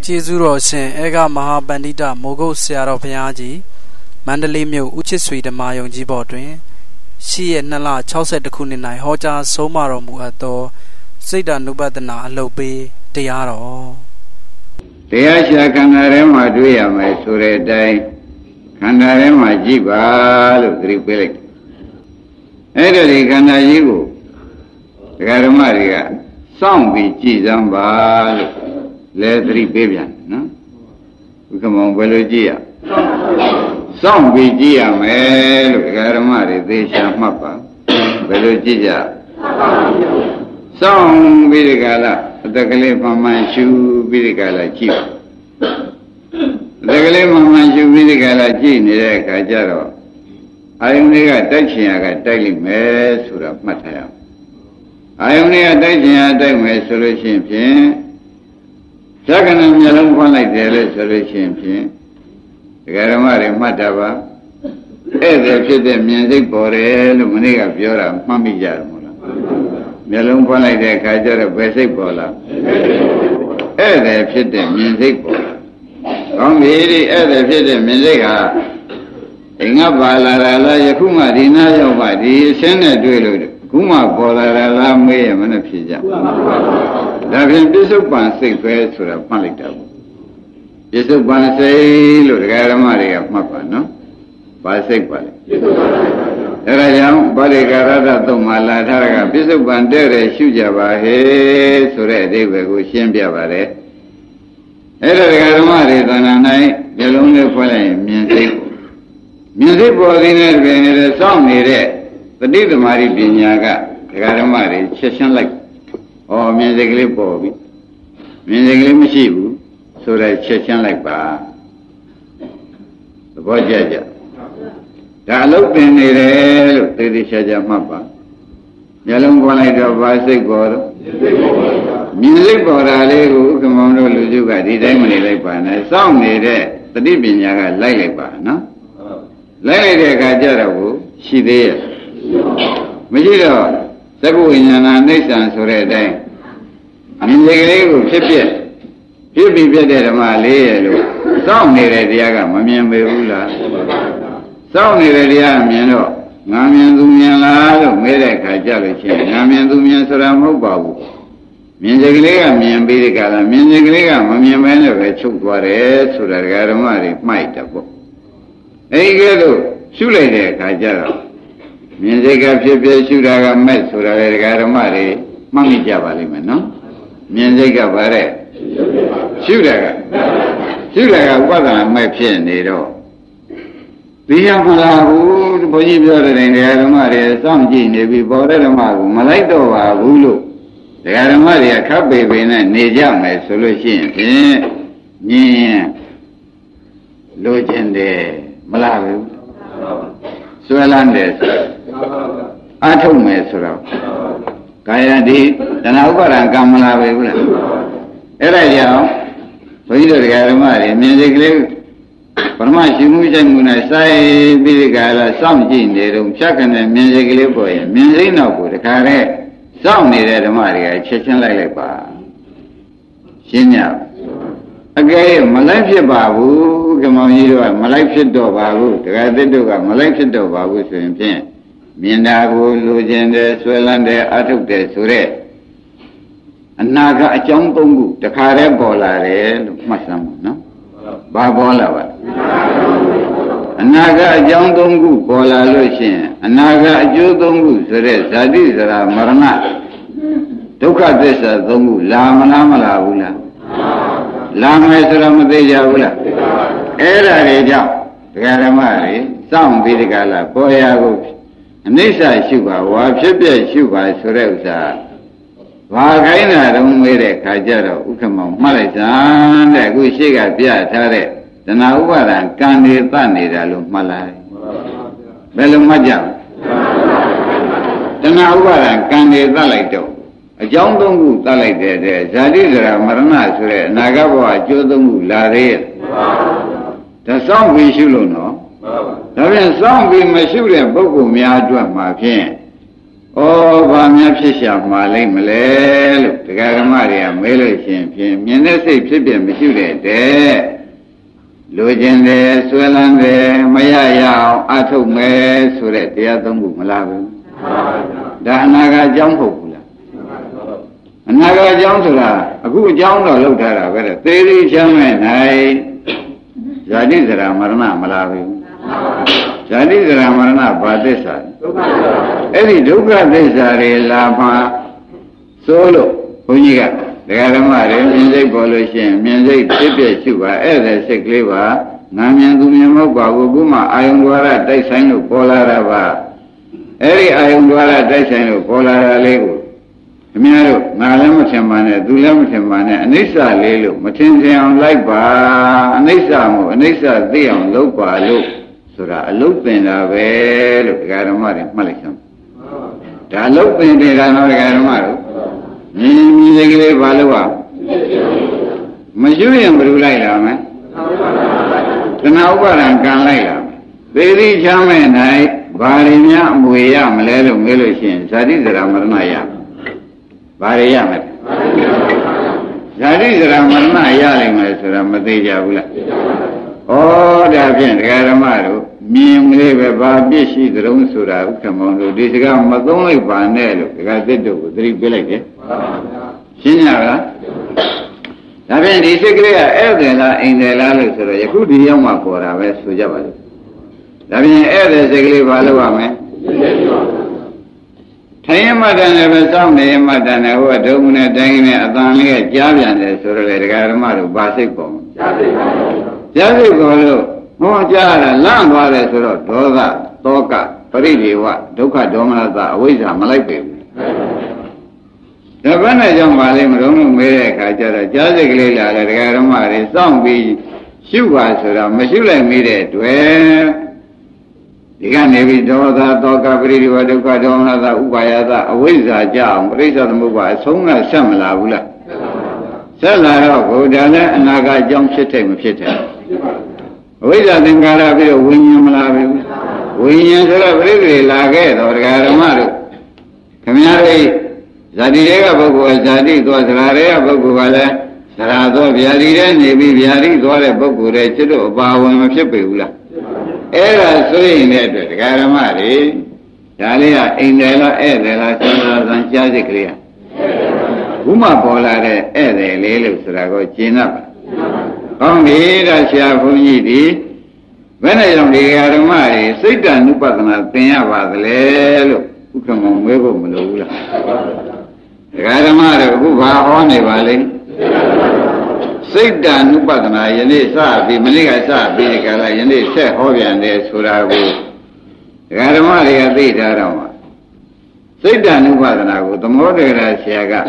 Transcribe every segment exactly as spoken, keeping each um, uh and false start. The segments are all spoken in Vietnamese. Khanda lê tri bê bian, nó, cái món bê lô chia, xong bê chia mẹ lúc cái đó mà để thế sao mà pa, bê lô chia, xong bê cái là, đặc lệ mà mang chú bê cái là chịu, đặc lệ mà mang chú bê cái là chịu như thế cái giờ đó, ai hôm nay cái tay chia cái tay liền mẹ sura mất hay, ai hôm nay cái tay chia tay mẹ sura xem xem. Chắc anh em nhà lông quan lại thế là xử lý xem chứ. Cái đó mà để mắt đá bà. Ê đẹp chứ đẹp miền dịch bỏ rê lúc mình gặp vô ra mà bị giả mù lắm. Nhà lông quan lại thế khai cho là bê xích bỏ lắm. Ê đẹp chứ đẹp miền dịch bỏ lắm. Còn vì đi ê đẹp chứ đẹp miền dịch hả. Thì ngắp bà là ra là khu mà đi ná cho bà đi xên này đuôi lưu được. Khu mà bỏ là ra là mê mà nó phí giả. Đã phim bí xúc bán xích thuê sửa ra bán lịch đạo. Bí xúc bán xích lụt gai ra mà rì gặp mập bà nó. Bán xích bán lịch. Thế ra dòng bán lịch ra ra ra tổng mà là thả ra gặp bí xúc bán đeo rè xúc giả bà hê sửa ra đi về gồ xuyên bia bà rè. Thế ra gai ra mà rì tàn án này giá lông nè phá lại miền xích bộ. Miền xích bộ thì nè về nè rè xong nè rè. Thế đi tù mà rì bì nhà gà. Thế ra mà rì chết xanh lạc. Ô miền dịch lý bố bí, miền dịch lý mì xì bú, sổ ra chết chân lạc bà. Bố chá chá. Đã lúc tên này rè, lúc tên đi chá chá mạ bà. Nhà lông con này đọc bà xích bó đó. Miền dịch bó ra lê hú, kì mong đô lưu chú gà đi đáy mì lạc bà này. Xong này rè, tà đi bình nhà gà lạy lạc bà, nó. Lạy lạc rè gà chá ra hú, xì đê. Mì xì đó. Sẽ bố hình ảnh nếch sản sổ rẻ đây. Mình sẽ gây gồm xếp biệt. Phía bị biệt để mà lê rồi. Xong này rẻ rẻ gà mà miền bê hú lá. Xong này rẻ rẻ gà miền đó. Ngà miền dung miền lá rồi mê rẻ khá chá rồi chè. Ngà miền dung miền sổ rạm hốc bảo bố. Miền sẽ gây gà miền bê rẻ gà là. Miền sẽ gây gà mà miền bê nó phải chúc qua rẻ. Sổ rẻ gà rẻ mà rẻ mãi tập bộ. Ê gây đồ xú lệ rẻ khá chá rồi. Miền dịch gặp chế bia chú ra gặp mẹ sổ ra rè gà ra mà rè mà mì chá bà lì mẹ nó. Miền dịch gặp bà rè chú ra gặp chú ra gặp quá là mẹ phiền đi đó. Vì em mà là hú bố dịp cho rè gà ra mà rè xong chì nè bì bó rè ra mà hú mà lấy đồ bà hú lụ. Rè gà ra mà rè khắp bề bề nè nè chá mẹ sổ lô xin phí nhìn lô chên đề mà là hú sổ lăn đề sổ. A thông mẹ sổ rào. Cái là đi. Đã nào có ràng cầm là vậy cũng là. Thế là dạo. Với đồ gà ra mà để miền dịch lưu. Còn mà chú mũ chân mũ này sai bí đi gà là xong chín để rung chắc là miền dịch lưu bởi. Miền dịch nào của khá rè. Xong này ra ra mà để gà chết chân lại lại bà. Xin nhau. Cái mà lấy phía bà vũ. Cái mong như rồi mà lấy phía đồ bà vũ. Thế gà tới đồ gà mà lấy phía đồ bà vũ xuống phía. Miền đá vô lưu dên đế, xuê lăn đế, á thúc đế, xu rế. Anh nà gã chóng công cụ, ta khá ré bó là ré, lúc mắt lắm, nó. Bà bó là vậy. Anh nà gã chóng công cụ, bó là lưu xin. Anh nà gã chú công cụ, xu ré, xa đi xa ra mờ nà. Tố khá tế xa công cụ, la mà la mà la hù la. La mà xa ra mà tế giá hù la. Ê ra ré chào, ta khá ré mà ré, xong bí ré gà la, bó ya gô phí. Nhi xa xu bà, hoa phép bia xu bà sổ rèo xa. Và cái nà rung mê rè khá chá rò, ưu khá mong mà lại xán rè gu xí gà bia thá rè. Tà nà ưu bà ràng kàn rì tàn rì rà lùng mà lại. Bè lùng mà chào. Tà nà ưu bà ràng kàn rì tàn lại chào. A chóng tông gu tàn lại rè rè, xa rì rà mà rà nà sổ rè, nà gà bò chó tông gu là rè. Tà xong phí xu lù nó. Đó là xong vì mà xíu rèm bốc của mẹ đuổi mà phiền. ô ba mẹ phi xem mà lấy mà lấy lúc từ cái đó mà đi ăn mấy lời xem phim miếng đất xây phim biển mới chịu để thế lối trên thế xuôi lan thế mấy ai giàu ăn thùng mê xuôi để thế tông bụng là vậy đã na cái giống phục là na cái giống thôi là cũng giống rồi lâu thời là vậy là tê đi xem này này giờ đi giờ làm mà nó mà là vậy giờ đi giờ làm mà nó bắt thế sao ấy đúng là thế giờ là mà solo không gì cả cái đó mà đấy miếng giấy bỏ lối xem miếng giấy tiếp về chịu quá ấy là sẽ lấy quá nam nhân cũng miếng mốc quá cũng mà ai cũng qua ra đây sang được bỏ ra ra và ấy ai cũng qua ra đây sang được bỏ ra ra lấy của miếng đó nào là một xem mà này du là một xem mà này anh ấy sao lấy luôn mà trên xe ông lấy bà anh ấy sao mà anh ấy sao đi ông lâu quá lâu ra lâu bên là về lúc cái đó mà đấy mà lấy xong đã lâu bên đây ra nó cái đó mà nhìn cái này vào đâu à? Mấy chú em bự lại làm à? Cái nào qua làm can lại làm? Thế thì cha mẹ này bà đi nhà mui nhà mà lấy luôn cái lối xin, sao đi giờ làm mà nó nhà? Bà đi nhà mẹ, sao đi giờ làm mà nó nhà liền mà giờ làm mà đi nhà bự lại. Ô, đã biết cái đó mà rồi, miếng này về bà biết gì rồi ông sửa ra cái món rồi đi cái mà không ai bán này rồi cái cái đồ đi về lại cái xin nhá đó, đó bên đi xe kia, ở đây là anh đây là lối rồi, cứ đi vào mà có ra về suy ra vậy, đó bên ở đây xe kia vào vào mà, thấy mà đây này về xong này mà đây này, ở đâu mình đây này, ở đây này giá vậy này, rồi cái cái mà rồi ba xe con, giá xe con rồi, mua giá là lăn vào đấy rồi, đổ ra, to cả, phải đi vào, đâu cả đâu mà ra, với giá mà lại về. Đó bên này trong bà lên mà đúng mê khả cho là cháu sẽ lấy là là cái đó mà để xong bị xíu qua sửa ra mà xíu lại mê để tuổi thì cái này bị đó ta to cà phê đi vào đâu cả đó là ta u bài ta với giá chào mà đấy sao mà bài sống là xem là bù là xem là đó cô đó là na cái trong chết thế mà chết thế với giá tiền cả là bây giờ vui nhau mà là vui nhau sửa ra bây là cái đó cái đó mà được cái này giá đi đấy các bác gọi giá đi tôi ra đấy các bác gọi là ra tôi bia đi đấy nè bị bia đi tôi là bác gọi đấy chứ đâu bao nhiêu mà sẽ bị u là, ấy là suy nghĩ đấy cái đó mà đấy, cái này là anh đấy là ấy đấy là chúng ta đang chơi gì kia, hôm mà bỏ lại đấy ấy đấy lấy được sửa cái chuyện đó, còn đi ra xe phụ gì đi, bên này làm gì cái đó mà đấy, suy ra nụ bát nào tiền vào đấy luôn, không có mấy bộ mà u là. Cái đó mà rồi cũng vào hoa này vào đấy, xây đà nụ bát này, vậy nên sao bị mình cái sao bị cái này, vậy nên sẽ hoa biển để xua ra vô. Cái đó mà cái gì đó đâu mà, xây đà nụ bát này cũng tôm hùm được là xe cả,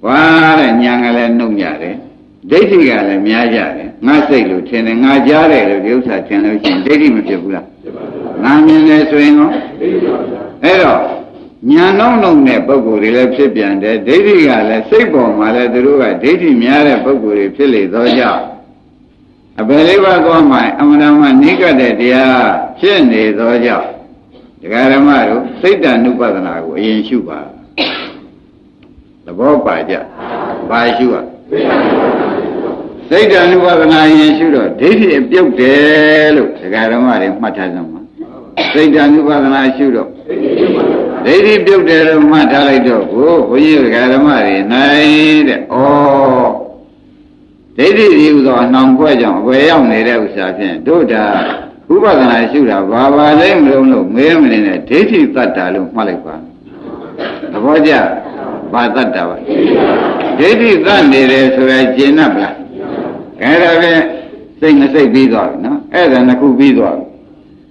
qua là nhang là nông nhà đấy, đấy thì cái là nhà già đấy, ngã xây lụt thế này ngã già đấy rồi điều sao thế này chuyện đấy thì mình chưa biết, ngã miếng này suy ngẫm, đấy rồi. Nhà nông nông này bác gửi là phê biển đấy, đấy thì gà là xây bỏ mà là đủ gà, đấy thì mẹ là bác gửi phê lấy đó dạo. Bởi lý bà có mãi, âm đà mà ní cả đề đề à, phê lấy đó dạo. Gà là mà rủ, xây đà nụ bà thân à của yên xu bà. Là bó bà dạo, bà xu à. Xây đà nụ bà thân à yên xu đó, đấy thì em tiêu tế lúc, gà là mà rủ, mặt thả dòng mà. Xây đà nụ bà thân à xu đó. Đấy thì biểu đề là mà trả lại được, ô, có nhiều cái đó mà thì này, ô. Đấy thì điều đó nông quá chẳng, quay ông này đều xa phiền, đô đà, hú bác này xíu đà, bà bà lấy một đồng lộn, nghe mình này, thế thì tắt đà lộn, mà lại quá. Đó bó chả, bà tắt đà bà. Thế thì tắt đề đề xô ra chế nạp lại. Cái đó về, xinh là xinh bí giỏi, nó, ế là nó cũng bí giỏi.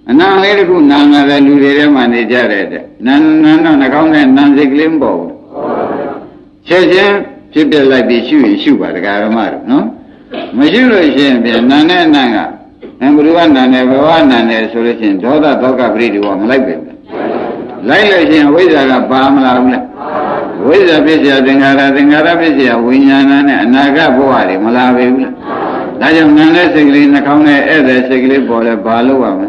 Nàng lấy cũng nàng là lưu đề mà này trả lại đấy. Nàng nàng nàng không nên nàng dịch lên bầu. Chế chế, chế biệt lại bị chú ý chú bà được gà mà rồi, no? Mà chú lời xin biệt nàng nè nàng à. Nàng bụi văn nàng nè bà văn nàng nè sổ lời xin thó ta thó cà phê đi vòng lại biệt. Lại lời xin với giá gà bà mà là ông lại. Với giá bế xe tình gà ra tình gà ra bế xe vui nhà nàng nè nàng gà bố hà đi mà là về ông lại. Đã dòng nàng nè xe kì lên nàng không nè ế rè xe kì lên bó lè bà lưu à mà.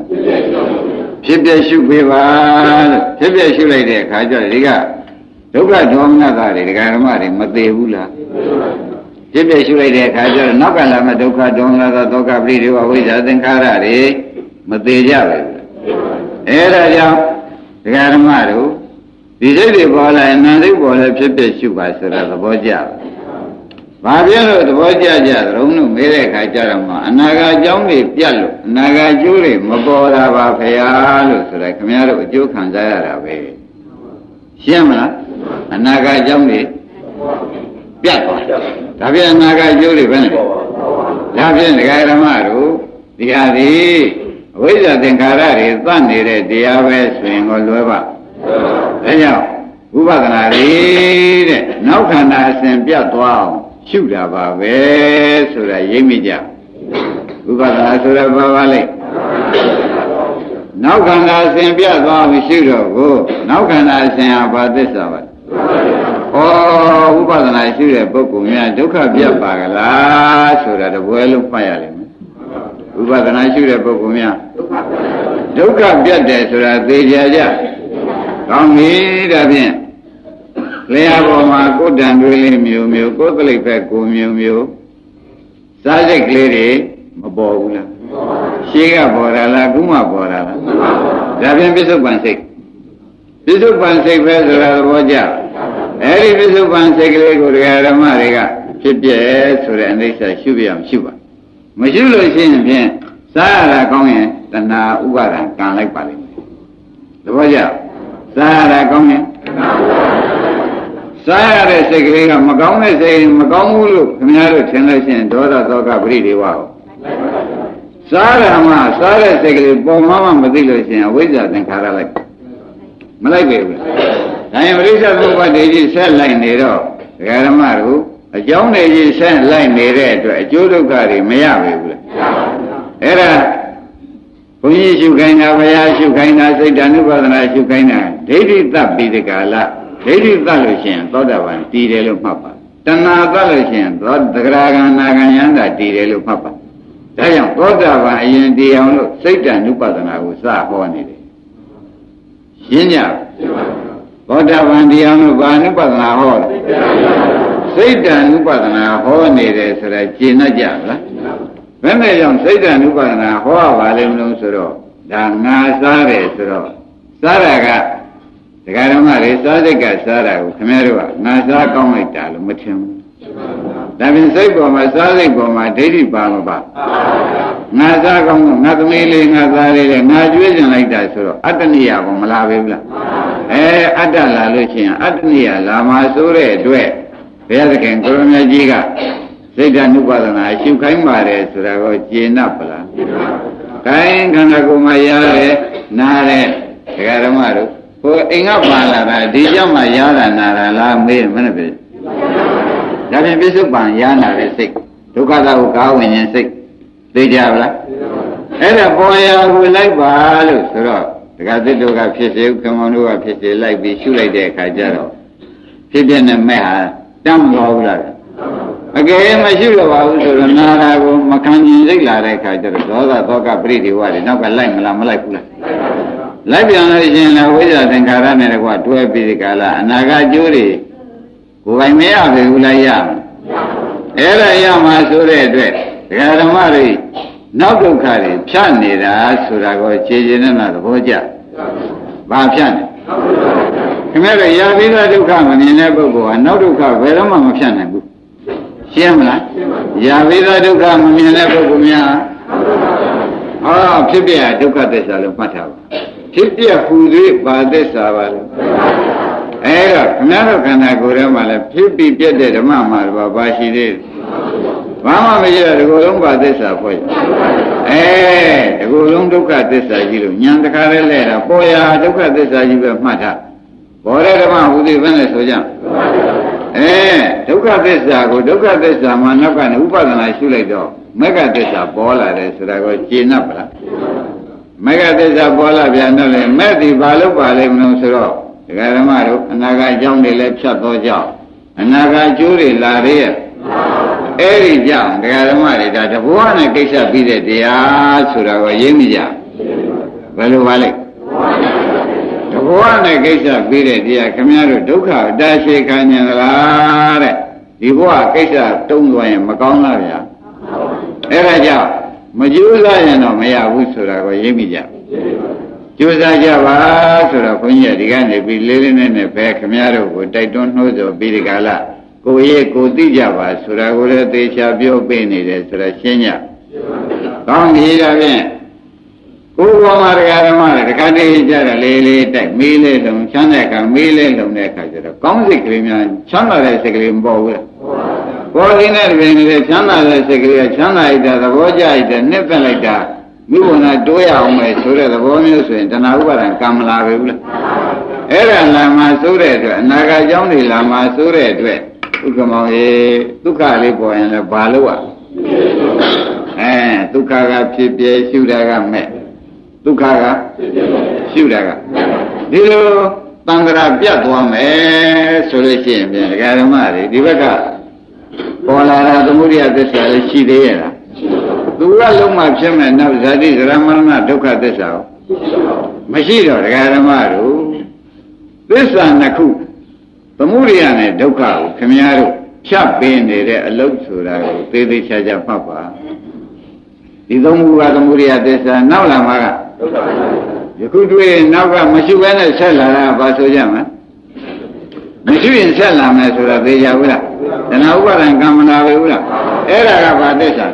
Phép bia sưu phê ba, phép bia sưu lại để khá cho đấy cả. Lúc đó chúng ta ta để cả mà để mất đi hú là. Phép bia sưu lại để khá cho nó cả là mà đâu cả chúng ta ta đâu cả đi đi vào bây giờ đến khá ra đấy mất đi ra vậy. Thế là sao? Cả mà đâu. Vì thế thì bỏ lại nó thì bỏ lại phép bia sưu ba sẽ là bỏ ra. Và biết rồi thì bỏ ra ra rồi nó mới để khá cho là mà. Nó cả giống thì biết rồi. Naga Juri Maboda Vapealu like Kamero Jukan Zara Bay. Siamana and Naga Jumbi Piato. Tavia Naga Juri Venom. Lavian Gairamaru, the Adi, Wizard and Karari, Bandit, the Aves, Swing or Lueva. Anyhow, Ubaganari, no can I send Piato, Shuda Vaves, or Yemija. Ubala Sura Bavale. Now can I send Piazza Vishudo? Now can I send about this of it? Oh, Ubala Sura Bokumia, Duka Pia Bagala, Sura, the well of Payalem. Ubala Sura Bokumia, Duka Pia de Sura de Jaja. Come here, Davin. Leabo Marco Dandril, Mew, Mew, Cockley Pacum, Mew, Mew. Sajak lady. Mà bò cũng lắm. Xí gà bò ra là cũng mà bò ra là. Đã biết biết sức bản xích. Biết sức bản xích phải sửa ra là bò chào. Ê đi biết sức bản xích lấy của gà ra mà rì gà. Xếp chế sửa ra lấy xa xíu bì ảm xíu bà. Mà xíu lôi xí nằm phía. Xa ra con nghe. Tần là ưu gà ra càng lấy bà lấy. Là bò chào. Xa ra con nghe. Xa ra xích lấy gà. Mà con này xích mà con ngu lục. Mình hả được xanh lấy xanh. Đó là to gà bì đi vào. Sara ma, Sara secretary, Bob Mamma Madilosia, wizard and Karalak. Malay. I am reasonable what they did sell like Nero, Garamaru, a young lady sent like Nere, a Judo Gari, Mayavi. Era, when you can have a yash, you can say Danuba and I, you can. They did that be the Gala, they did that Lucian, thought of one, Tidelu Papa. Tana Galucian, thought the Gragan Nagayanda, Tidelu Papa. Đã dòng tốt ra và yên đi ông lúc xích ra nụ bà tầng nào xa khó này đi. Xin nhạc. Tốt ra và đi ông lúc bà nụ bà tầng nào hò. Xích ra nụ bà tầng nào hò này đi sẽ là chi nó chạm lắm. Vẫn là dòng xích ra nụ bà tầng nào hò và lên lông sửa đồ. Đã ngã xa rẻ sửa đồ. Xa ra gà. Thì gà đông mà rẻ xa rẻ gà xa ra của khmer rùa. Ngã xa công ích trả lúc mất thêm. Đã bên sách của mà xa dịch của mà thế thì bà mà bà. Nga xa không, nga tùy lê, nga xa lê lê, nga chúa chẳng lạch đại sửa. Ataniya của mà la bếp là. Ê, Atala lưu chinh, Ataniya là mà sửa rẻ đuệ. Vì thế kèm cổ mẹ chí gà. Sách ra nụ bà tà nà, xíu khánh bà rẻ sửa ra gọi chế nạp là. Khánh khăn ra của mà giá rẻ, nà rẻ. Thế gà rộng mà rủ. Cô anh ngắp bà là bà, đi cho mà giá là nà rà la mê mà nà bếp. Đã biết biết sức bằng giá nào để xích. Chúng ta đã có nguyên nhân xích. Tuy chào lắm. Thế là bó giá vui lấy bà lúc sửa rồi. Tất cả tất cả phía xíu kèm ơn lúc phía xíu lấy bí xíu lấy để khá chá rồi. Phía bên này mẹ hả trăm gó hữu là. Mà kể mà xíu là bà hữu sửa rồi nà ra vô mà khăn nhìn xích là để khá chá rồi. Đó là to cả bí thì hoa để nó có lấy mà làm mà lấy phụ là. Lấy bí hả xin là bây giờ tình khá ra này là quả tuê bí thì khá là. Nà gà chú đi. Cô gái mẹ về hù lại yàm. Ê ra yàm á sổ rẻ đuệt. Gà ra mà rồi. Nó cũng khá rỉ. Pshán nè ra sổ ra gọi chế chế nè nà bó chá. Bà pshán nè. Khmer ra yàm bí ra đu khá mà nè nè bó bó. Nó đu khá vè ra mà mà pshán nè bú. Xem là. Yàm bí ra đu khá mà nè nè bó bó mẹ. Ờ phí bè đu khá tế xa lông mát hào. Phí bè phù rỉ bà tế xa bà lông. Ê rồi, khá rồi khá nà gồ ra mà là phép bí biết để mà mà bà bà xí đi. Bà mà bây giờ là gồ lông bà tế xa phôi. Ê, gồ lông đúc khá tế xa chí lông. Nhàn tất khá rê lê ra, bó ya đúc khá tế xa chí bà mát hạ. Bó rê ra mà hữu tí vấn đề số chăng. Ê, đúc khá tế xa gồ, đúc khá tế xa mà nắp khá nè úp bà tà nà xú lệch đó. Mấy khá tế xa bó là rê xa gồ chế nắp là. Mấy khá tế xa bó là bia nô lê, mẹ thì bà lúc bà lê mông sơ rõ. Gà ra mà rút, nà gà dòng đi lép sắp tố chào. Nà gà chú đi là rìa. Ê rì chào, gà ra mà rì ta ta bố nà kích sắp bí rè tìa. Sura gà yếm chào. Bà lưu bà lịch. Kami Ku wama rega mare rega ni jara lele tek mile dong chane ka mile dong ne ka jara kong sikri mian chana re sikri mbo we ko diner ben re chana re sikri chana ida da boja ida ne pen lai da mi bona do ya aung mai so re da bo myo so yin tana ubaran kam la be ula era la ma so re twa anaga chong ni la ma so re twa ukamao e dukha le bo yin la ba lo wa eh dukha ga phit pye shu da ga me Dukaga, siuraga. Dilo tangra biat wam eh solesi biar garam ada. Di bawah pola itu muria desa sidera. Dua lumah cuma nak jadi ramal mana duka desa. Masih ada garam ada. Desa nak ku, muria ne duka kami ada. Siapa benda re alam suraga. Tadi saja papa. Di dalam gua muria desa nak lama. Kudwe naga masih banyak salah apa saja mana masih salah mana surat beja ura dan aku orang kamu naga ura era apa desa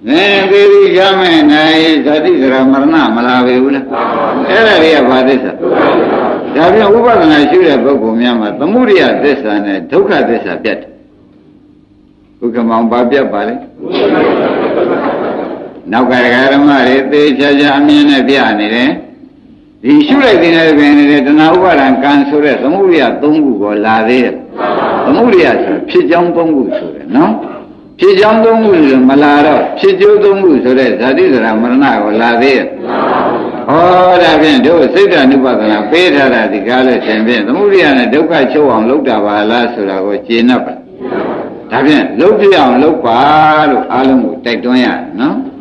ni beri zaman ni jadi seramarna malawi ura era apa desa jadi aku orang nasyura bergumia mat pemuria desa ni duka desa biat bukan mau babia balik Naukar garam ada, terus jamin ada biar ni le. Di surat ini ada, dan naukar kan surat semuanya tunggu golade. Semuanya sejam tunggu surat, no? Sejam tunggu malara, sejauh tunggu surat jadi seramarna golade. Orang ini jauh sedang nubatan apa dah di kalau sembunyi semuanya ada juga cawang luk dah balas surat go China pun. Tapi luk dia luk baru alam tekdonya, no?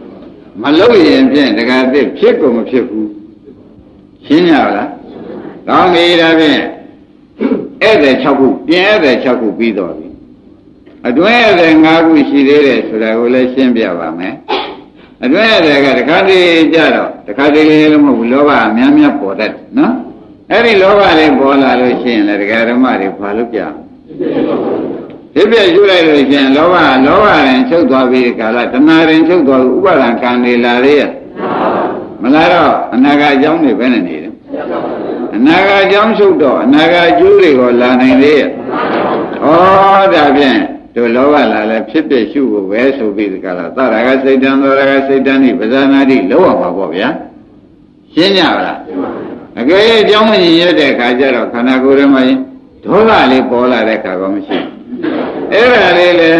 Malu yang pun, dekat dia cikgu macam cikgu, siapa? Kami ada pun, ada cikgu, ada cikgu bidor. Aduh ada ngaku sendiri, sudah boleh sembiar ramai. Aduh ada dekat dia jarak, dekat dia lembah loba, mian mian potat, no? Hari loba le bola le sini, dekat ramai le baluk ya. Jadi jual itu je, lawa lawa rencuk dua biji kalau, tanah rencuk dua ubaran kandi lari ya. Malah naga jam ni benar ni. Naga jam sudah, naga juri kalau ni dia. Oh dah bien, tu lawa lalu sibuk sibuk besu biji kalau, tak raga sedang raga sedang ni, besar nadi lawa apa ya? Siapa? Agaknya jam ni je dek ajar orang kanak kurang aje, dua kali pola dek agam sih. Era lele,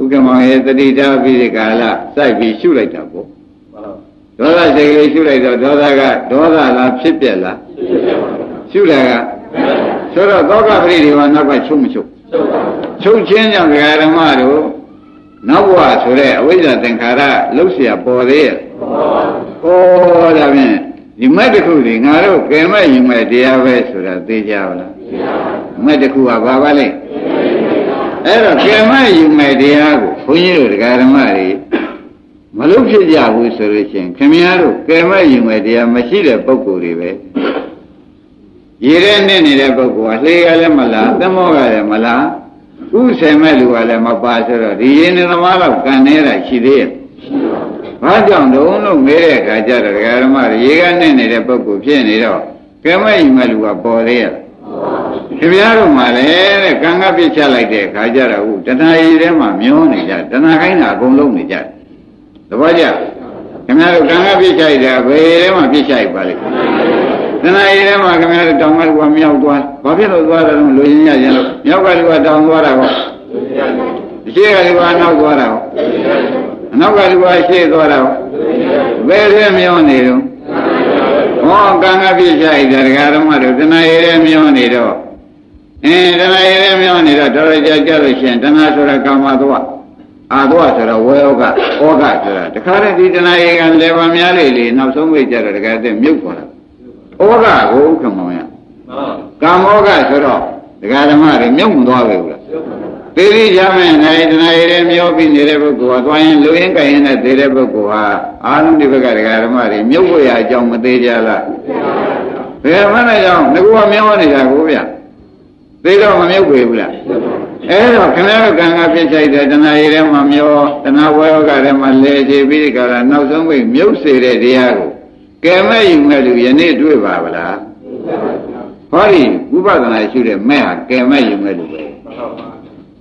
bukan mahu tadi dah biri kala, saya bisu lagi tak boleh. Dosa saya bisu lagi, dosa kan, dosa lah, siapa lah, siapa kan? Soalnya dosa beri dia nak buat cum cum, cum cincang kerana malu, nak buat soalnya, wajah tengkara, lusia boleh. Oh, dah bien. Jemaah dekuh di ngaruh, kerana jemaah dia buat soalnya dia jawab. Jemaah dekuh apa balik? Era kerana jemaah dia aku punya kerana mari maluk saja aku solusi. Kami ada kerana jemaah dia masih dapat kuribe. Iran ni dapat kuasa lagi malah, temu lagi malah. Usai malu lagi mabasar. Di ini malah bukan era sihir. Macam tu orang mereka kajar kerana mari. Iran ni dapat kuasa ni dah. Kerana jemaah luar boleh. Sebiarlah malay, kanga bicara lagi, kajar aku. Tanah ini mamiun ni jadi, tanah kain aku belum ni jadi. Lepas dia, kami ada kanga bicara dia, ini mah bicara balik. Tanah ini mah kami ada dongar gua miau gua, babi lo gua dalam luinya jalan, miau gua dalam gua aku, siapa gua nak gua aku, nak gua siapa gua aku, beri miau ni tu. Oh, kanga bicara dia, kalau malu tanah ini miau ni tu. Eh, tanah ini memang ni dah terus jalan sini. Tanah surat kamera dua, adua surat, woga, woga surat. Tekaran di tanah ini kan lewa mian lili, nampu semua jalan kerja mukul. Oga cũng không mong à. Cam oga rồi đó. Cái cái mà mình không đòi về rồi. Thế thì giờ mình này này em yêu bên này bố của tôi anh lưu yên cái này để bố của anh đi về cái cái mà mình yêu của ai trong mà thế giờ là. Thế mà này đâu, nó có mấy con này là của vậy. Thế đâu mà yêu của vậy. Ê rồi cái này cái cái cái chạy để này em mà yêu, nó vô cái mà lê chế bị cái nó giống với miêu xì để đi à. Cái mấy dùng này được này đuổi vào là. Hỏi đi, bố bà này chưa được mẹ, cái mấy dùng này được.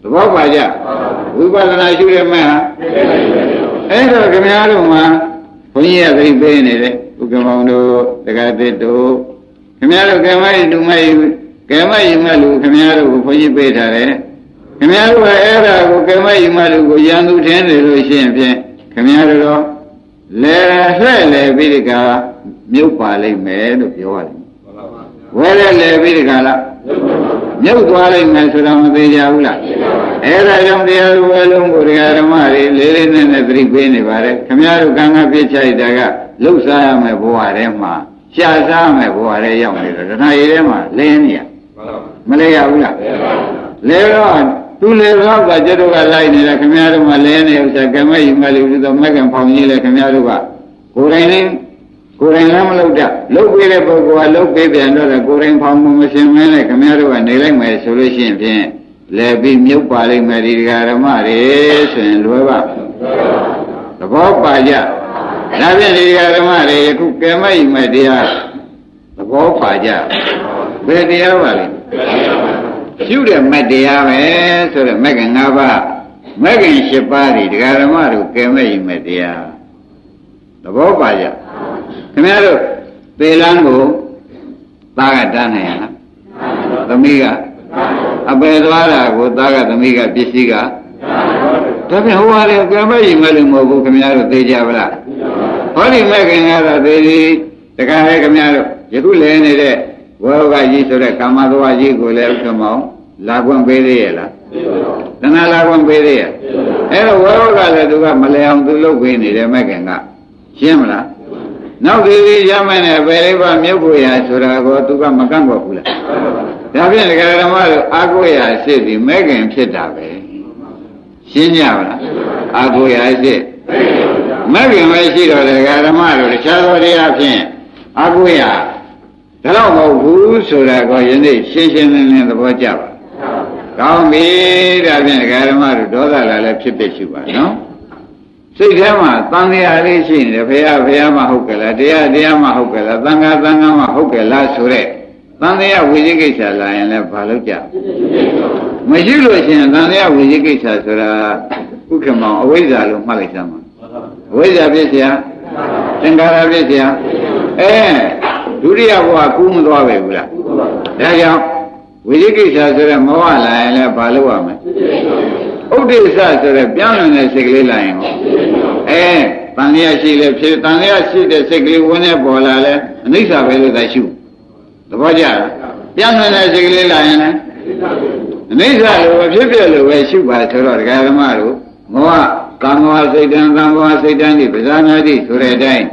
Tụi bố bà chứ, bố bà này chưa được mẹ. Ê rồi cái mấy lúc mà, hôm nay cái bên này đấy, bố cái mong đồ, cái cái tên đồ. Cái mấy lúc cái mấy dùng này, cái mấy dùng này lúc, cái mấy lúc hôm nay bê thả đấy. Cái mấy lúc ấy là cái mấy dùng này lúc, cái giang đủ trên để rồi xem xem. Cái mấy lúc đó. Lê lê lê bì đi gà miêu bà lê mê được gió lê. Vê lê lê bì đi gà lạ. Miêu bà lê mê sửa đàm bì giá hù lạ. Ê ra dòng đi gà lùa lùm bù đi gà rà mạ rì lê lê nè nè bì bì nè bà rè. Khám yà rù gà ngà bì cháy đà gà lúc xa yà mẹ bù hà rè mạ. Xa xa mẹ bù hà rè yà mẹ rà nà yà rè mạ lê nè yà. Mẹ lê yà hù lạ. Lê rà tu lê rà bà chê đô gà lai nè rà khám yà rù mạ lê nè yà rà gà mẹ yùng gà lì rù tầm mẹ gà phòng nhi lê khám yà rù bà. Cô rèn lên, cô rèn lắm lâu đã, lâu bê lê bầu qua, lâu bê bè đó là cô rèn phòng mông sinh mê lê, cầm mẹ rồi, nê lê mẹ sô lê xin phiên, lê bì miêu bà lê mẹ đi gà ra mạ rê, xin lùa bà. Là bó bà dạ, nà bê đi gà ra mạ rê, cú kê mẹ yù mẹ đi à, là bó bà dạ, bê đi à bà lê. Siêu đê mẹ đi à mẹ, sô đê mẹ kè ngà bà, mẹ kè ngà bà đi gà ra mạ rù kê mẹ yù mẹ đi à. Bố bà dạ. Thế mẹ rồi, tê lan bố, ta gà ta này hả? Tâm y gà. À bê đoá là bố ta gà tâm y gà, bí xí gà. Thế mẹ hô hà rêu, kìa mẹ gì mẹ lưng mô bố kìa mẹ rồi tê chà bà lạ. Hỏi đi mẹ kìa ngà ra tê đi, tê kà hê kìa mẹ rồi. Chị cứ lê nê đê, vô gà dì sô đê, kà mạ tố gà dì gô lê rô kìa máu, lá quang bê đê yà lá. Thế nà lá quang bê đê yà. Thế rồi vô gà lê tù gà mạ lê hông tù lô quê nê đê mẹ kìa ngà. Xem là nó đi ra mày này về và miêu bùi à sửa ra có tu ca mà căng vào pula. Đã biết cái đó mà agui à sẽ thì mấy cái em sẽ đạp về. Xem nhau là agui à sẽ mấy cái mấy chỉ rồi cái đó mà rồi sao rồi đi học xem agui à. Thế nào mà vu sửa ra có gì đấy xem xem nên nên tập chơi. Cao mi đã biết cái đó mà rồi đó là là sẽ bị chịu bài nó. Thế thế mà tăng đi à đi xin để phải à phải à mà học cái là đi à đi à mà học cái là tăng à tăng à mà học cái là sửa tăng đi à vui gì cái sao lại là phá lối chả mấy chữ rồi xin tăng đi à vui gì cái sao sửa cũng không mà vui ra luôn mà cái sao mà vui ra biết gì à tăng ra biết gì à ê đủ đi à qua cũng đòi về bữa đấy không vui gì cái sao sửa mà qua lại là phá lối mà ông đi sao sửa biếng luôn là sẽ lấy lại ê tăng nha xí lê phê tăng nha xí để xích lê vô nè bỏ là lê nít xa phê lê ta xíu đó bỏ chả giang nè nè xích lê lại nè nít xa lô phê phê lô vay xíu bà thơ lọt gà râm à rô ngô à càng ngô à xây đàn càng ngô à xây đàn đi phê xa nà đi sô rè đàn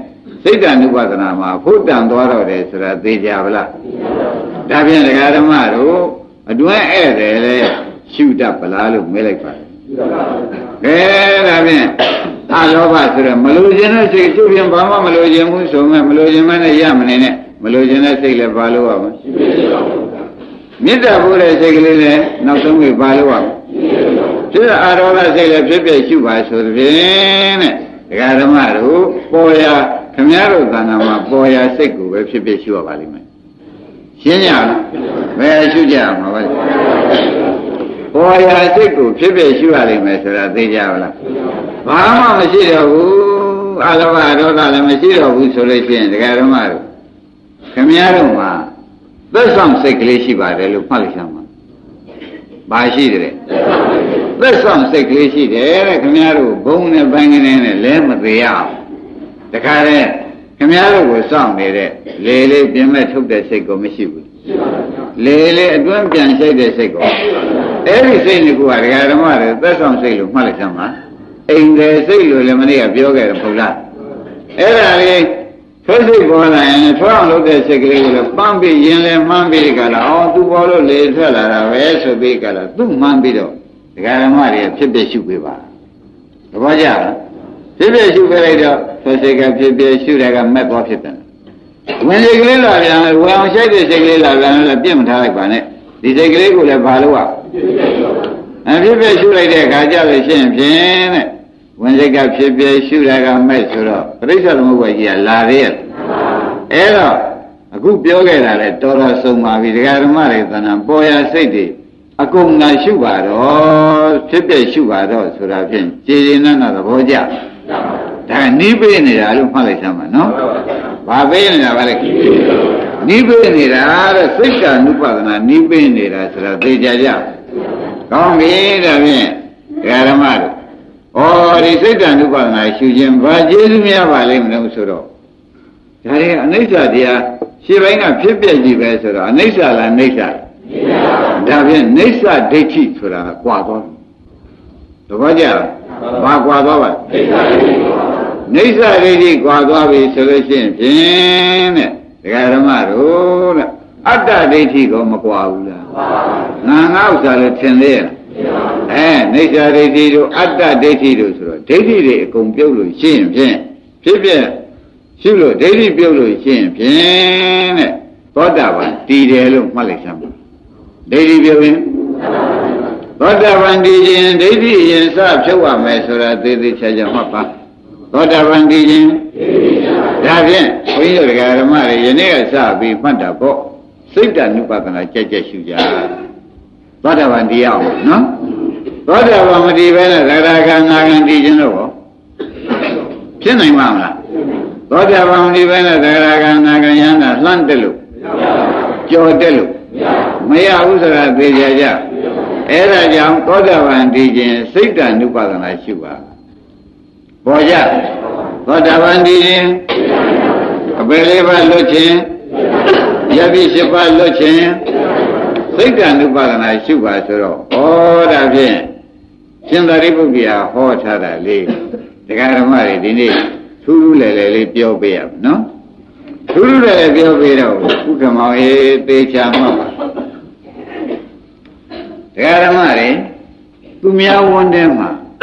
xây đàn nụ bà thana mà phút đàn tỏa rô rè sô rà tê chà bà la đà phê lê gà râm à rô đuôi ế rè lê xíu đạp bà la lô mê lệch bà ê đà phê à lo ba sửa mà lôi chân nó xịt chút em bảo mà mà lôi chân muốn xuống mà mà lôi chân mà này ra mà này nè mà lôi chân nó xịt là ba lô à mà miết ra bố này xịt lên này nấu xong rồi ba lô à chứ à đó là xịt là phải phải chịu bài sửa về nè cái đó mà rồi bôi à không nhớ rồi ta nào mà bôi à xịt cũng phải phải chịu bài đi mà xin nhá về chịu chả mà vậy bôi à xịt cũng phải phải chịu bài đi mà sửa là thế nào là bà mà mà chỉ đâu u à đâu à đâu là mà chỉ đâu u số lấy tiền cái đó mà không nhớ đâu mà bớt xong sẽ lấy gì bà để lúc mà lấy xong mà bà chỉ đấy bớt xong sẽ lấy gì để không nhớ đâu bông này bông này này lấy mà bây giờ để cái này không nhớ đâu bớt xong này đấy lấy lấy tiền mà chụp để xây có mấy gì vậy lấy lấy đuôi tiền xây để xây có đấy thì xây như vậy cái đó mà bớt xong sẽ lúc mà lấy xong mà anh để xây lối làm này à, biểu cái là phù la. Ở đây Số gì của này, số hàng lô đề sẽ kêu là bám bì yên lên, bám bì cả là ô tu bảo lô lê thưa là là vé số bì cả là tu bám bì đâu. Cái là ngoài này sẽ bị sụp bì vào. Có bao giờ? Sẽ bị sụp cái này đâu. Số gì cái sẽ bị sụp này cái mẹ bỏ hết rồi. Mình sẽ kêu là cái này, vừa ông sẽ đề sẽ kêu là cái này là biết mình thay cái này. Thì sẽ kêu là phải luôn à? Anh sẽ bị sụp này để cái gì vậy? Xem xem này. When they got to be a shoot, I got made to up. But it's a little way here, la real. Hello, a good yoga, I told her so much. We got married, and I'm boy, I said it. I couldn't shoot at all, to be a shoot at all, so I've been cheating another boy. I need in it, I don't want it, no? I've been in it, I've been in it, I've been in it, I've been in it, I've been in it, Or is it a new one? I should invite you. I live no sorrow. Anita, dear, she rang up fifty vessels. Anita, and Nisa. Davian Nisa, they cheat for a quarter. The Vaja, Bagua, Nisa, lady, Guadavi, solution. The Garamaro, Ada, they cheat on Maguaula. Now, I'll send there. Eh, nature they do, other they do, they did a computer champion. Silo, they did build a champion. But that one, did they look Malaysian? They did build him. But that one did, they did, and such a one master that they did such a papa. But that one did, that is, we got a marriage and they are be wonderful. Sit down, you papa, and I catch you. What a one deal, no? What a woman, even a dragon, and did What a woman, even a dragon, and Lantelu, Jordelu, Maya Uzara, Beja, Era Jam, what a one did, sit down, you pardon, I shoot. Boya, what a one did, a believer, Lucien, Yabi Shepherd, Lucien. Think I knew about an I shoot by Soro. Oh, that's it. Sindari would be a horse had I leave. The guy married in it. Two lele pio beer, no? Two lele pio beer, who come out here, they shall mama. The guy married, whom you won them.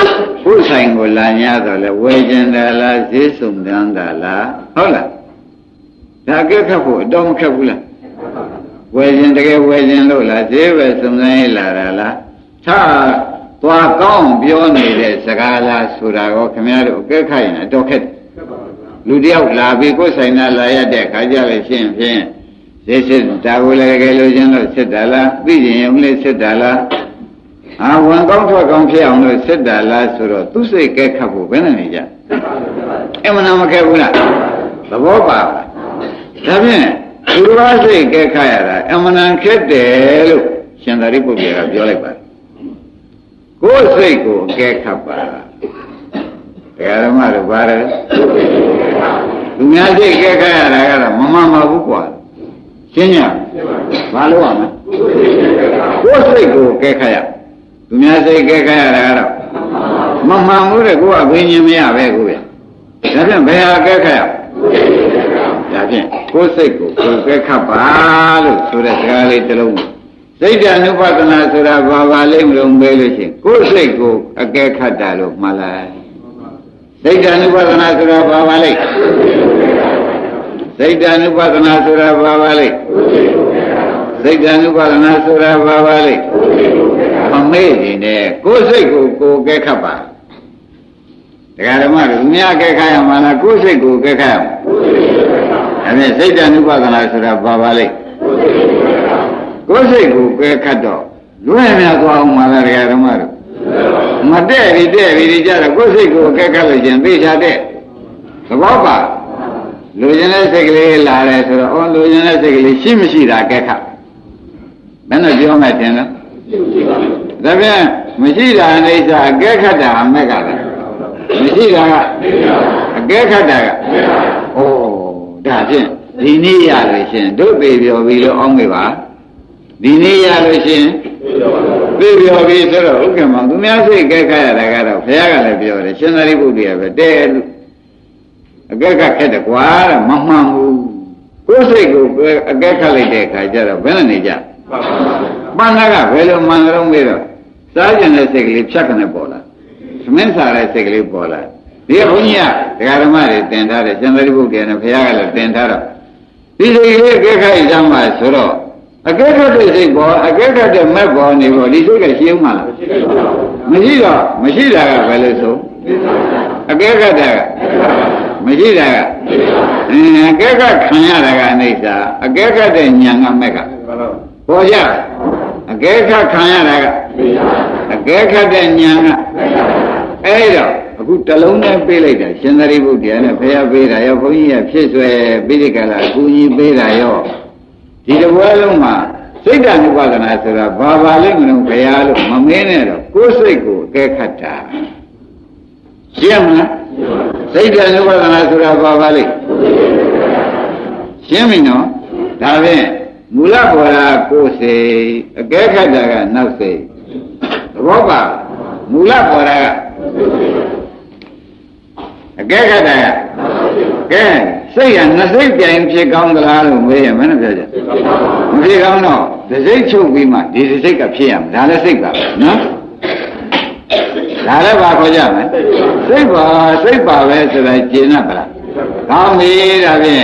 Who sang with Lanyada, the wagon, the la, this, um, down the la. Hola. Now get a don't cabula. Waiting to get waiting, Lola, there was some la. Ta, Tuacom, Bione, Sagala, Surago, Camaro, Gurkaina, Docket. Ludia, la, because I know Laya de Kajala, Shim, they said, Tavula, Galujan, Sedala, Vidium, Sedala. I want to go to a country on the Sedala, Suro, to say Kakabu, Benamija. Emanamacabula, the Boba. You are saying, Kayara, I'm an uncle, Shandaripo, Joliba. Go say, go, Kakapa. Garamara, Barra. You may say, Kakara, Mamma Bukwa. Senior, Valuana. Go say, go, Kakaya. You may say, Kakara, Mamma Mura, go, Winia, Veguia. Doesn't bear Kakaya. Go say, go, get up, so that I let alone. Say, there are no partners to have our lame room bailiffing. Go say, go, a get cut out of my life. Say, there are no partners to have our lake. Say, there are no partners to have our lake. Say, there are no partners to have our lake. Amazing, eh? Go say, go, go, get up. The Garamar, Miakayam, and a go say, go, get up. And then say that you was an answer of Babali. Go say, go, get cut off. Do I not go, Malaria tomorrow? Mother, he did, he did, go say, go, get college and be shot there. The Baba, Lujanese, Lara, or Lujanese, Shimishida, get up. Then a geometer. The man, Mishida, and they say, get cut down, make up. Mishida, get cut down. Oh. That's it. Dini do baby or we on me. Dini Yarishin, baby or we look among the music. I got a fair of the dictionary would be ever dead. Siapa? Saya dah lupa dengan surah Babali. Siapa ini? Tapi mula mula aku sih, agak agak nak sih. Roba mula mula, agak agak, kan? Saya nasib yang saya kau dalam rumah mana saja. Mesti kau no, saya cukup mah, di sini kau siam, dah nasib kau, no? Lala bawa kerja kan? Saya bawa, saya bawa surat Cina pula. Kami tapi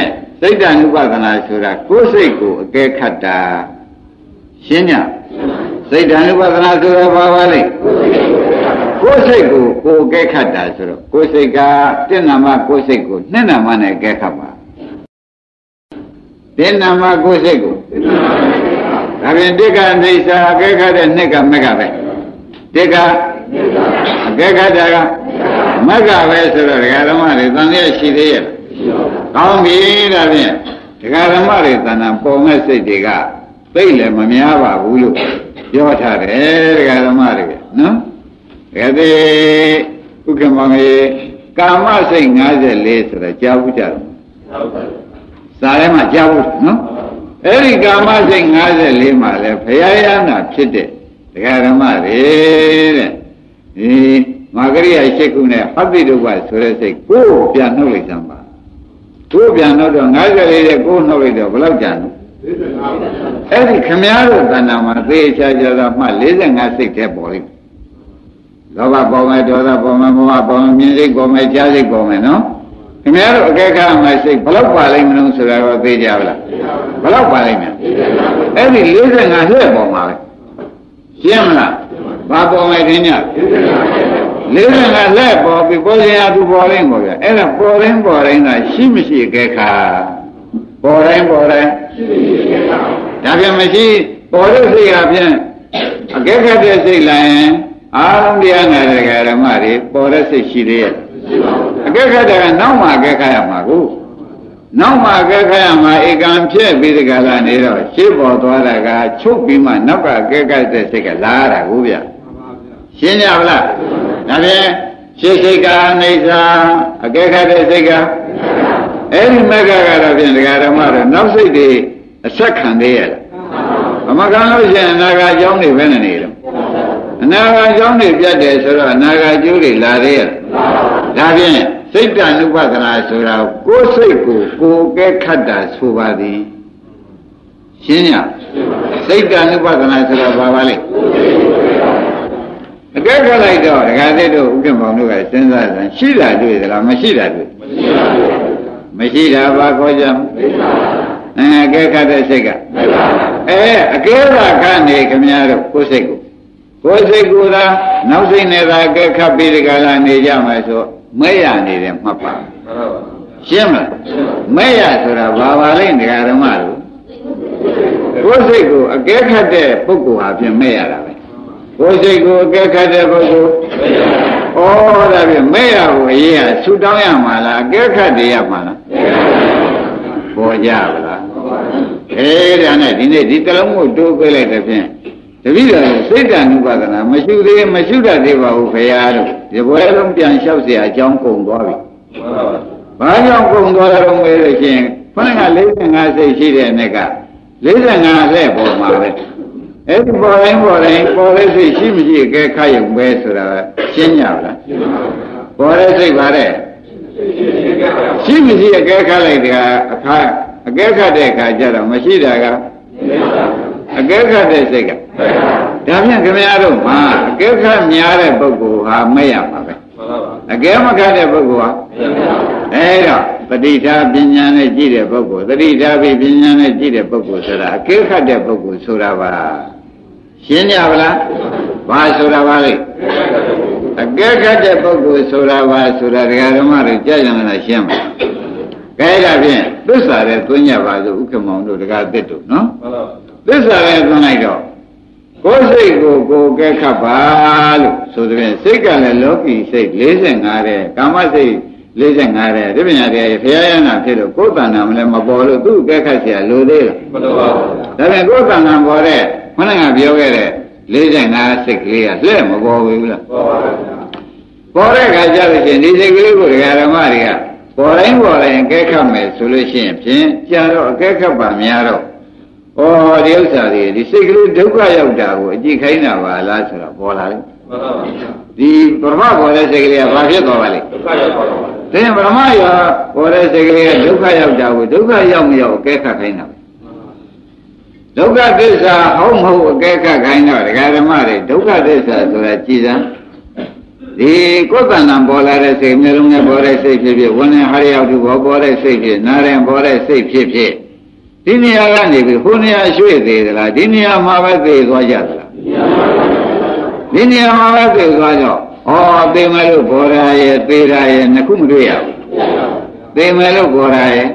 saya dah lupa dengan surat kusiku kekata. Siapa? Saya dah lupa dengan surat bawa ni. Kusiku kekata surat. Kusika dia nama kusiku, ni nama ni kekapa. Dia nama kusiku. Tapi dia kan dia sah kekata ni kan mereka. Dia Agak agak, mereka berseluruh. Kalau mari tanah sihir, kaum ini ada. Kalau mari tanah pomeh sejega, tidak memihak bulu. Jauhlah, kalau mari, no? Jadi, bukan mami kamar sengaja lesra jauh jauh. Saya mah jauh, no? Eri kamar sengaja lima le, payah nak cede. Kalau mari. Magari aje kuna habi dua surat saya ku piano lagi sama, ku piano tu ngajar dia ku nolai dia belak janu. Eri kamiaru tanah mati saja malah dia ngasih dia boleh. Laba boleh, doa boleh, muka boleh, minyak boleh, jadi boleh, no? Kamiaru kerja masih belak paling minum surat dia jawab, belak paling mana? Eri dia ngasih boleh, siapa? Bapa orang ini ni, lihat kan leh, bapa boleh tu boleh boleh, ada boleh boleh na, si mesti kekah, boleh boleh, tapi mesti boleh siapa, kekah dia silain, alam dia ngajar ngajar mari, boleh sihir, kekah dia nama kekah magu, nama kekah magu, ikam je bidikala ni lah, si bodoh lagi, cuk bima nampak kekah dia sekelar aku ya. Siapa abla? Nabi, siapa ni sah? Agak ada siapa? Eri mereka ada pun negara mana? Nampi di sekhan dia. Amak kalau je naga jauh ni benar ni ram. Naga jauh ni biasa surah, naga juri lari. Nabi, siapa nuba kena surah? Kusiku kuke khada subadi. Siapa? Siapa nuba kena surah bawalik? Agak-agak lagi dah, agak itu bukan bangun lagi. Senjata, sila tu, dalam masih dah tu, masih dah apa kau jam? Agak-agak ada sega. Eh, agak-agak kan ni kami ada kusiku, kusiku dah, nampi ni dah agak-agak birikala ni jam esok, maya ni dia apa? Siapa? Maya surah bawa lain negara malu. Kusiku agak-agak ada buku apa maya lah. Kucing ku kekade baru, oh tapi melayu iya sudah yang mana kekade yang mana, boleh lah. Eh, jangan ini di dalam udah kelak tapi, tapi sudah nuba kena masuk dia masuk dah dia baru payah. Dia boleh orang yang siap siap jom kongguawi, banyak kongguawi orang berlesen, mana lesen ngasih sihir nega, lesen ngasih boleh. Eh, boleh, boleh, boleh sih, si mesti kekah yang besar, siapa? Boleh sih, boleh. เกษตรเกษตรเกษตร lấy ra na sạch lìa lẽ mà bỏ đi luôn, bỏ ra cái gì vậy chứ, đi sạch lìa của cái làm mà đi à, bỏ ra bỏ ra cái khăm này xử lý xem, chứ giờ rồi cái khăm bà mía rồi, ô điều sao đi, đi sạch lìa đâu có yêu đâu, chỉ khai nào vào là sao bỏ ra, đi Brahma bỏ ra sạch lìa bao nhiêu đó vậy, thế Brahma giờ bỏ ra sạch lìa đâu có yêu đâu, đâu có yêu yêu cái khai nào đâu có thế sao không hậu cái cả cái nào cái đó mà đấy đâu có thế sao tôi là chi ra thì có tận làm bỏ lại để xem như là bỏ lại xem phê hôm nay hari học được bỏ bỏ lại xem phê nãy em bỏ lại xem phê phê đi nha là đi hôm nay suy thế là đi nha mà vậy thì có gì là đi nha mà vậy thì có gì ô đi mà lúc bỏ lại đi lại nó cũng được đi mà lúc bỏ lại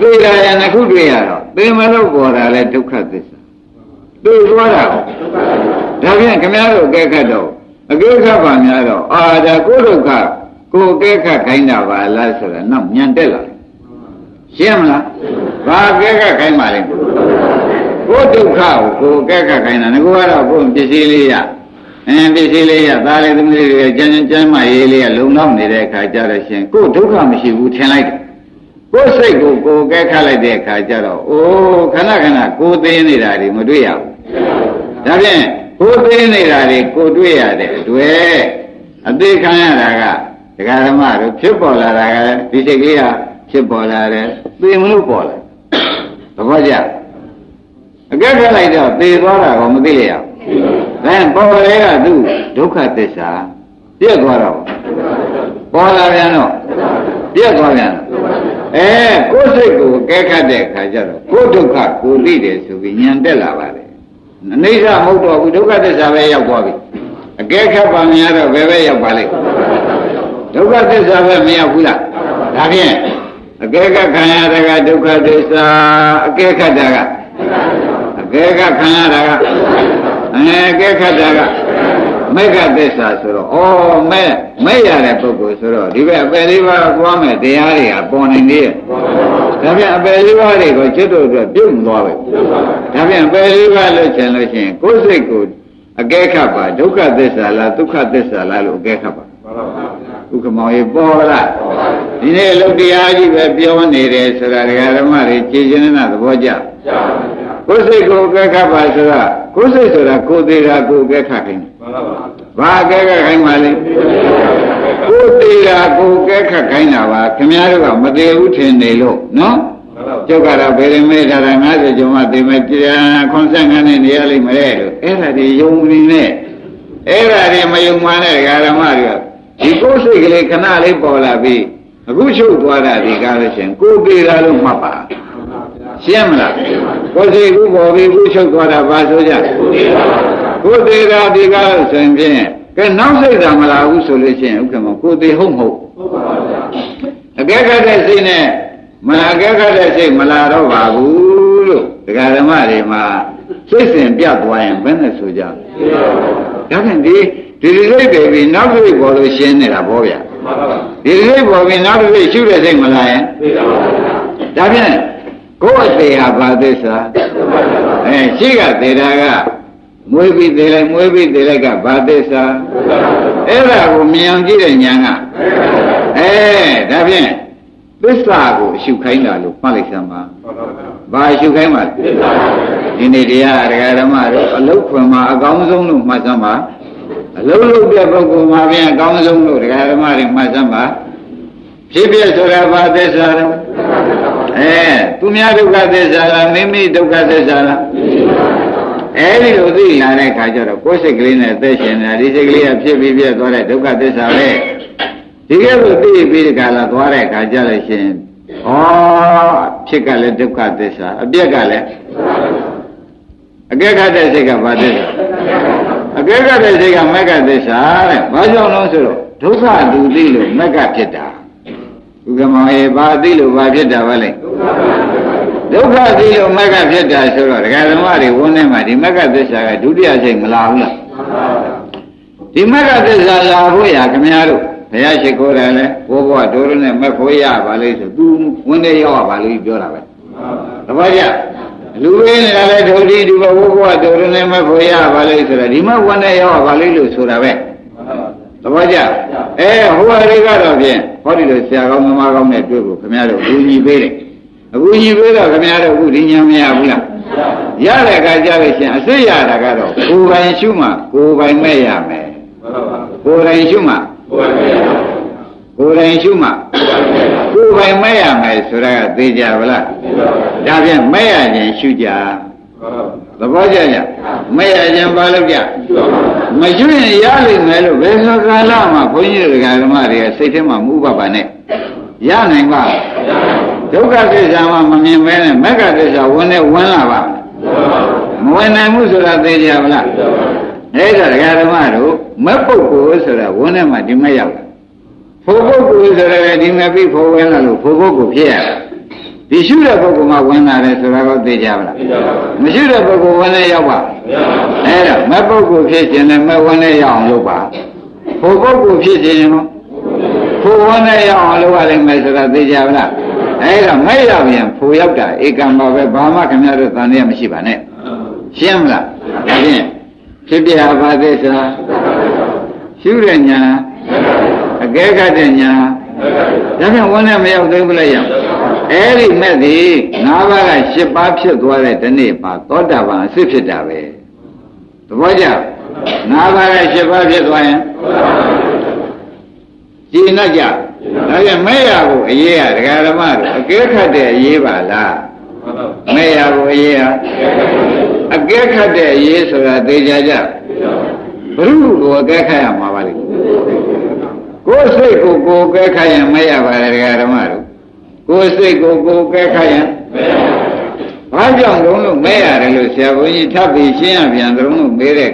đi lại nó cũng được bây giờ đâu có ra lại đâu khác thế sao? Đâu có đâu? Đâu biết cái nào đâu cái khác đâu, cái khác bao nhiêu đâu? À, đã có đâu khác, có cái khác cái nào vào là sao? Nằm nhăn thế là, xem là, và cái khác cái mà lên, có đâu khác, có cái khác cái nào, nó có đâu có bị xì lìa, em bị xì lìa, ta lại tụi mình chân chân mà lìa, lúc nào mình để khai ra là xem, có đâu khác mình chịu thiên lại. Cô xây cô cô cái khá lại để khá cho đó ô khá là khá là cô tên này ra đi mà đuôi à đó chứ cô tên này ra đi cô đuôi à để đuôi à đuôi khá là ra gà thì khá là mà rồi chứ bỏ là ra gà đi xe kia chứ bỏ là ra đuôi mà lúc bỏ là đó có chứ cái khá lại đó đuôi đó là không đi lìa nên bỏ lấy là đuôi đuôi khá tế xa tiếc quá đâu bỏ là ra nó tiếc quá ra nó ê, cô thấy cô cái khác để khai ra rồi, cô đâu khác, cô đi để suy nghĩ nhận thế là vậy. Nãy giờ mâu thuẫn cô đâu có thể sao vậy, cô bị cái khác bao nhiêu rồi, về về cô lại, đâu có thể sao vậy, mẹ cô là, là thế. Cái khác khai ra ra đâu có thể sao, cái khác ra ra, cái khác khai ra ra, cái khác ra ra, mấy cái thế sao rồi, ô mẹ. Mấy giờ này bố cô sửa rồi, đi về về đi vào qua mẹ thì ai đi học bọn anh đi, thà về về đi vào đi coi chết rồi rồi biết không lo vậy, thà về về đi vào lo chuyện lo chuyện, cố gì cố, cái khác bà, đâu khác thế sao là, đâu khác thế sao là luôn cái khác bà, u cái mày bỏ ra, đi này lúc đi ai đi về biết không này đấy sửa rồi cái làm mà chỉ cho nên là bỏ ra, cố gì cố cái khác bà sửa, cố gì sửa cố đi ra cố cái khác hình. Và cái cái mà đi, cô đi ra cô cái khác cái nào và cái nhà đó mà đi u trên này luôn, nó, cho cả là về mấy cái là ngay từ chỗ mà đi mấy cái con sang cái này đi lại mấy cái, cái là đi dùng đi này, cái là đi mà dùng mà này cái là mà được, chỉ có sự cái này cái nào đi bỏ là vì, cứ chịu qua là đi cái là chuyện, cô đi ra luôn mà bà, xem là, có gì cứ bỏ đi cứ chịu qua là bà thôi chứ. Cô đi ra đi ra xem xem cái nóng xây ra mà là u sầu lên xem ok mà cô đi hông hộ cái cái đây xin nè mà là cái cái đây xin mà là đâu vào u luôn cái đó mà thì mà xây xem biết qua em bên này sửa ra cái này đi đi lấy về vì nóng xây vào rồi xem này là bao nhiêu đi lấy vào vì nóng xây sửa ra xem mà là em đó chứ cô thì học vào đây sao này chỉ cả thế ra cả mỗi vị thế này mỗi vị thế này cả ba thế sao? Ê là của miêu chỉ là nhang à? Ê, đã biết. Biết sao của siêu khai là lúc mà lịch xem mà, ba siêu khai mà. Đi này đi à, cái đó mà lúc mà gom rong lúc mà xem mà, lúc lúc đi vào của mà bây giờ gom rong lúc cái đó mà lúc mà xem mà, Chỉ biết tôi ra ba thế sao đâu. Tôi nhớ đâu cả thế sao là mềm mì đâu cả thế sao là. Ấy đi đâu thì nhà này khai cho đâu. Có sự kiện này thế chuyện này đi sự kiện này biết biết tôi đâu cả thế sao đấy. Chỉ cái đâu thì biết cả là tôi ra khai cho là chuyện. Ó, chỉ cả là đâu cả thế sao. Biết cả là. Cái cả thế sẽ cả ba thế sao. Cái cả thế sẽ cả mấy cả thế sao đấy. Bao nhiêu năm rồi. Đâu cả đủ đi rồi mấy cả thế đó. Gama e ba di lu ba phit da ba le dukha di lu magga phit da so lo dagalamma ri won ne ma di magga thissa ga dutiya sai ma la bu la di magga thissa la pho ya khmya lo bhaya shik ko la le bo bwa do lo ne ma pho ya ba le so tu won ne yaw ba le pyo la ba taba ya lu le ne la le dhoti du bo bwa do lo ne ma pho ya ba le so la di ma won ne yaw ba le lo so la ba taba ya eh ho ha le ga do phyin พอดีเลยเสียกองมะมา mà chú này giá lên này rồi về sau cái lao mà coi như là cái mà thì xây thêm mà mua bà này giá này mà chỗ cái cái sao mà mà miếng về này mấy cái cái sao quên này quên là bà quên này mua sữa là thế gì vậy là đấy là cái mà rồi mấy cô cô sữa là quên này mà đi mấy giờ phố cô cô sữa là đi mấy bị phố quên là luôn phố cô cô kia đi xíu là phố cô mà quên là đấy sữa là có thế gì vậy là mà xíu là phố cô quên này đâu bà đấy là mấy bố cụ phía trên này mấy con này dọn lúc bà phụ bố cụ phía trên này phụ con này dọn lúc bà lên mấy sự là tư gia là đấy là mấy đạo viên phụ yếu cả ý cảm bảo vệ bảo mắc em nhau được toàn niệm xí bà này xem là xí bia bà thế xa xíu lên nhà ghé gà trên nhà giá phim con này mấy ông tôi cũng lấy dòng ấy thì mấy thì ngã bà là xí bác xí tỏa lại tên này bà tốt đà bà xí phía đà về bây giờ ngã ba cái chế ba biết vậy chỉ nói giờ nói giờ mấy giờ cũng vậy à cái đó mà cái khác để gì bà là mấy giờ cũng vậy à cái khác để gì số là thế giờ giờ rủ cái khác mà vậy cố xây cố cố cái khác mấy giờ vậy cái đó mà cố xây cố cố cái khác Hãy subscribe cho kênh Ghiền Mì Gõ để không bỏ lỡ những video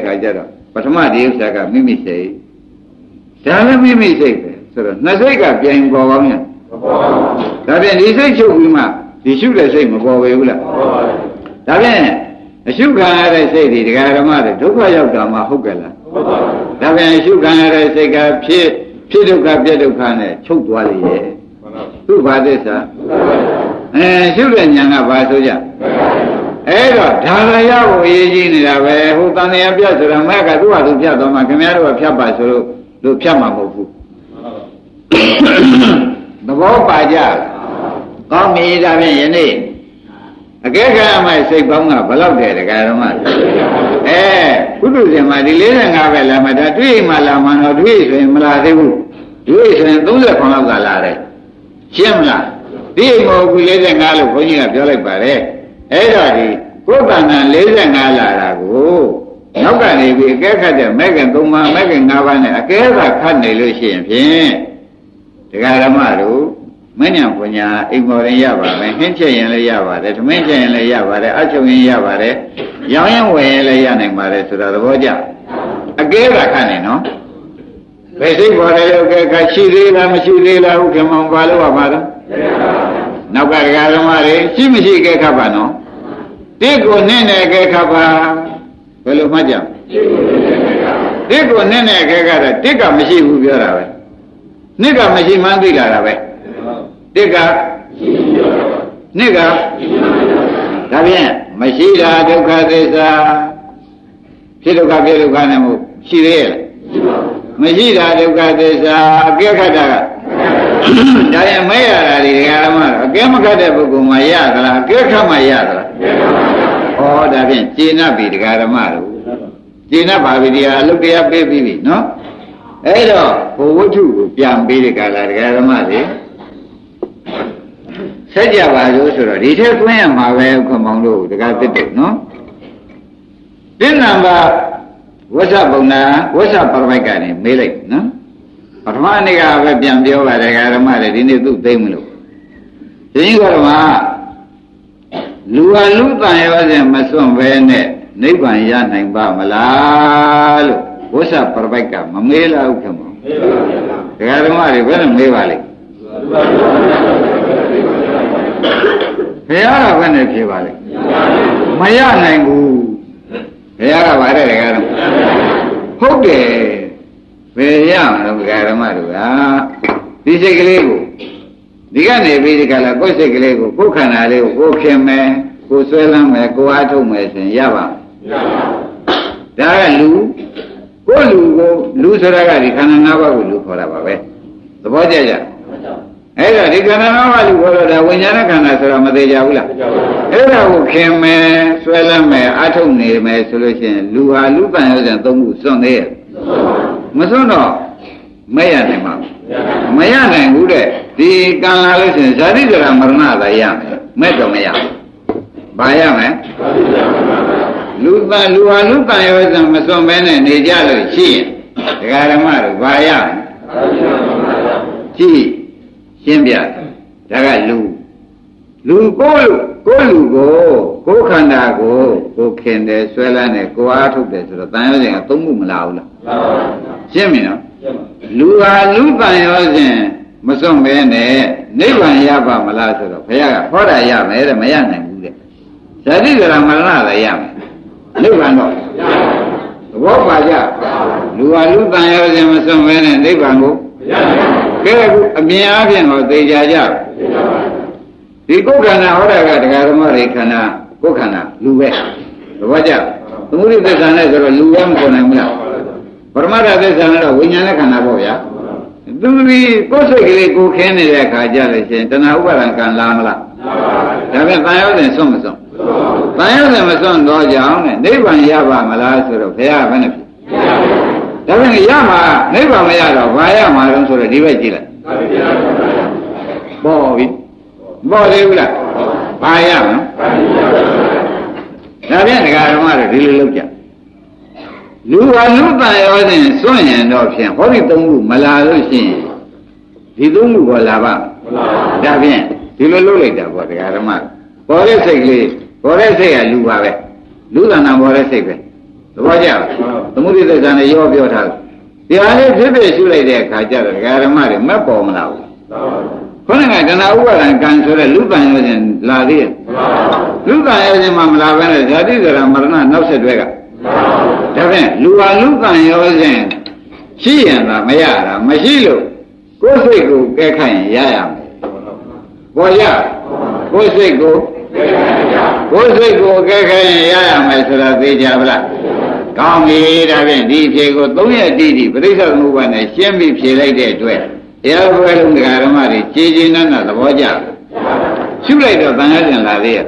hấp dẫn ấy rồi thằng này ra bộ gì gì này là về hôm ta này biết rồi là mấy cái thứ mà chúng ta đó mà cái mấy thứ mà phía bài số được phía mà một vụ nó có bài giờ có mi ra bên yên đi cái cái mà xây bóng à bao lâu để cái đó mà ấy cứ đủ gì mà đi lấy ra ngà về là mà đã truy mà là mà nó truy rồi mà là thế vụ truy rồi đúng là con làm giả là đấy xem là đi mà cứ lấy ra ngà luôn coi như là cho lại bài đấy ấy rồi thì có bạn nào lấy ra ngà là là cô nấu cái này bị cái khác thì mấy cái công ma mấy cái ngà ba này cái là khác này rồi xem xem thì cái đó mà đủ mấy nhà của nhà ít ngồi lên nhà bà này hết chơi lên nhà bà đấy mấy chơi lên nhà bà đấy ăn chơi lên nhà bà đấy giàu nhau về lên nhà này mà đấy sửa được bao giờ cái là khác này nó vậy thì bỏ đây cái cái chi đi làm chi đi làm cái mong vào là bà đó nấu cái cái đó mà đấy chi mới chi cái khác bà nó thế còn nên này cái khá bà phải lúc mà chạm thế còn nên này cái khá bà thế cả mấy chị hữu biểu ra vậy thế cả mấy chị mang tư ra vậy thế cả thế cả thế bien mấy chị ra đâu khá thế xa thế đâu khá kia đâu khá này một chị rê là mấy chị ra đâu khá thế xa kia khá đà đã em mấy ra đi ra mà kia mà khá đà bố cụ mà yá là kia khá mà yá là Ồ, đã biết chị nó bị cái đó mà rồi, chị nó bảo bây giờ lúc kia bé bị bị nó, ấy đó, cô chú bị làm bị cái là cái đó mà đấy, Sách giả bà rô sổ rồi, đi theo quý em hòa về em không mong đủ, tất cả tích được, no? Tiếng làm bà, vô sạ bụng nà, vô sạ bà bạch cả này, mê lệch, no? Bà thỏa này gà bà bèm tiêu bà đại gà rama để đi nêu tụ tê mưu lục. Thế nhưng gọi mà, lũ à lũ tàn hệ bà dèm mà xuân về nè, nấy bà nhà nành bà mà lá lục, vô sạ bà bạch cả mà mê là ưu khả mong. Tất cả rama thì vẫn mê bà lệch. Thế là vấn đề kia bà lệch. Mà nhà nành bù. Thế là bà đại gà rama. Hốt đề. Về nhà nó gà rama rồi á. Đi xe cái lê của. Đi cái này bây giờ cả là có xe cái lê của. Cô khả nà lê của cô khen mẹ. Cô xoay lăng mẹ, cô á thông mẹ xin giá bằng. Đó là lũ. Cô lũ cô. Lũ sơ ra gà đi khả năng nào bà của lũ khổ là bà bè. Tôi bỏ chạy chạy. Thế là đi khả năng nào bà lũ khổ là đà quân nhá nó khả nà sơ ra mà tê cháu là. Thế là cô khen mẹ, xoay lăng mẹ, á thông nề mẹ sơ lô xin. Lũ hà lũ bàn hô dàn tông cụ xong thế. Mà số đó mấy anh em không mấy anh em cũng được thì càng là cái chuyện giải quyết là mà nó là gì à mấy cái mấy à bây giờ này lúc ta lúc anh lúc ta yêu rằng mà số mấy này nề gia rồi chi cái là mà rồi bây giờ chi xem biết cái lúc lúc cô cô lúc cô cô khăn đá cô cô khen để xoay lại này cô áo thục để rồi ta yêu rằng tung bùng lao là xem mình không lúa lúa tay ở trên mà xong về này nếu bạn nhà bà mà la rồi phải là khó đại nhà mẹ là mấy anh này cũng được sẽ đi làm mà la là nhà nếu bạn đó bố bà già lúa lúa tay ở trên mà xong về này nếu bạn bố cái miếng áo miếng họ tây già già thì cố khăn nào đây cả cái đó mà riêng khăn nào cố khăn nào lúa bố già tôi muốn đi tới sáng nay rồi lúa em còn em nào परमाराधे सामने वो जाने का ना हो या दूरी कोसे के लिए को कहने रखा जा रहे हैं तना ऊपर अंकन लामला तबे तायों ने सोम सोम तायों ने मसों दो जाओ ने निभान या बा मला सो भया बने तबे या मा निभान में या तो वाया मारो सो दी वे जी ला बोवी बोले उला वाया ना तबे का हमारे दिल लग जा lũ à lũ tay ở trên soi nhìn đó xem có đi tung lũ mà là lũ xem thì tung lũ gọi là ba đã biết thì lũ lũ lấy đâu có cái làm ăn có cái gì cái có cái gì là lũ à vậy lũ là nào có cái gì vậy tôi nói cho tôi muốn đi tới cái này do biểu thảo thì anh ấy biết về số này để khai ra cái làm ăn mà bỏ mà nào có những cái nào uống là càng số là lũ tay ở trên là đi lũ tay ở trên mà là vậy là giờ đi rồi mà nó nấu sệt vậy cả thế nên lúa lúa càng ở trên chi anh là mấy à là mấy chi lúa có sấy cô cái khăn dài à bao giờ có sấy cô có sấy cô cái khăn dài à mấy số là tây già bla cao mi ra bên đi phía cô đúng là đi đi bây giờ lúa bên này xem bị phía này để đuổi giờ bây giờ người ta mà đi chi chi nó là bao giờ chụp lại đó tăng hết là gì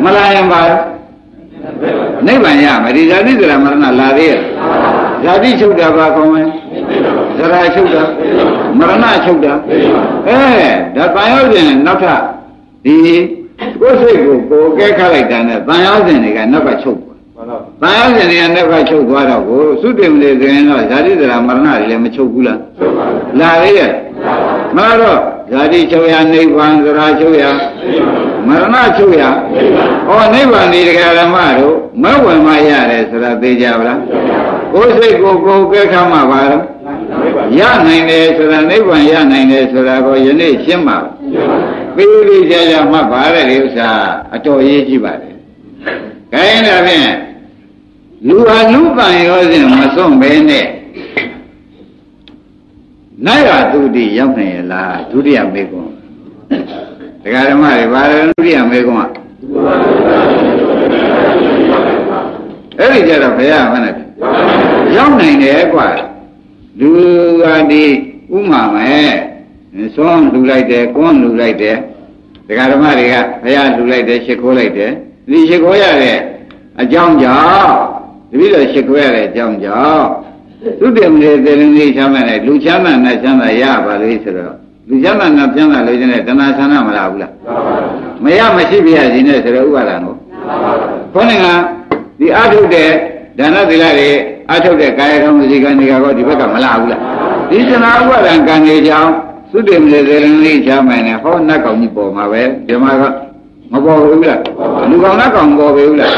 mà lại em bảo नहीं भैया मेरी जाती जरा मरना ला रही है जाती छूटा बाकों में जरा छूटा मरना छूटा ए डर पायो जे नफा दी कोसे को को के खा लाइट ने पायो जे ने का नफा छूट पायो जे ने नफा छूट हुआ तो वो सुते में दे ना जाती जरा मरना ले में छूट गुला ला रही है मारो जाती छूया नहीं पान जरा छूया मरना छूया और नहीं बंदी क्या लगा मारो मैं वो माया रे सदा तेजा वाला कोसे को को के खामा बार या नहीं ने सदा नहीं बन या नहीं ने सदा को ये नहीं चिम्मा पीली जाया माँ बारे रिश्ता अच्छा ये जी बारे कहीं ना भी लुहा लुहा योजना मसों बेने नहीं आतुरी यमने ला आतुरी अमेको thế cái mà đi vào nó đi làm cái mà, thế thì giờ là phải làm cái này, giống này này quá, du ra đi uống mà mẹ, xong du lại thế, con du lại thế, thế cái mà đi cả, phải ăn du lại thế, xịt khô lại thế, đi xịt khô ra đấy, à chồng chó, bây giờ xịt khô ra đấy chồng chó, lúc điểm này thì đi xem này, lúc xem này xem này, ya vào đi xem rồi. Di zaman ngap zaman lagi ni, tanah sana malah bukan. Maya masih biasa ni, seru balanu. Kau ni kan, di aduh deh, dana dilari, aduh deh kaya kamu jika ni kau di bawah malah bukan. Di sana aku ada kan ni jauh, sudah menjelajah ni jauh mana, kau nak kau ni bawa macam, jemaah kau bawa bukan, luka nak kau bawa bukan.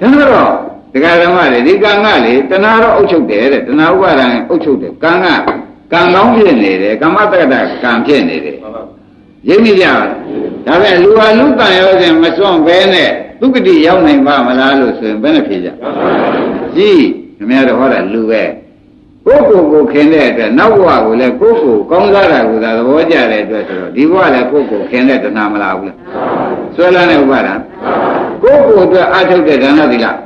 Janganlah, dekat ramai ni, di kangal ni, tanah orang ucuk deh, tanah aku ada ucuk deh, kangal. Càng nóng trên này đấy, càng mát cái đó, càng trên này đấy. Dễ mi giàu, tại vì lúa lúa ta nhiều thì mà xuống về này, lúc cái gì giàu này vào mà lá lúa xuống bên này phía dưới. Gì, mẹ đó họ là lúa về, cố cố cố khen đấy, rồi nấu qua rồi lại cố cố công ra lại rồi rồi bỏ ra lại rồi rồi đi qua lại cố cố khen đấy rồi nằm mà lao rồi. Số lần này qua đó, cố cố rồi ăn thua cái đó nó đi lại.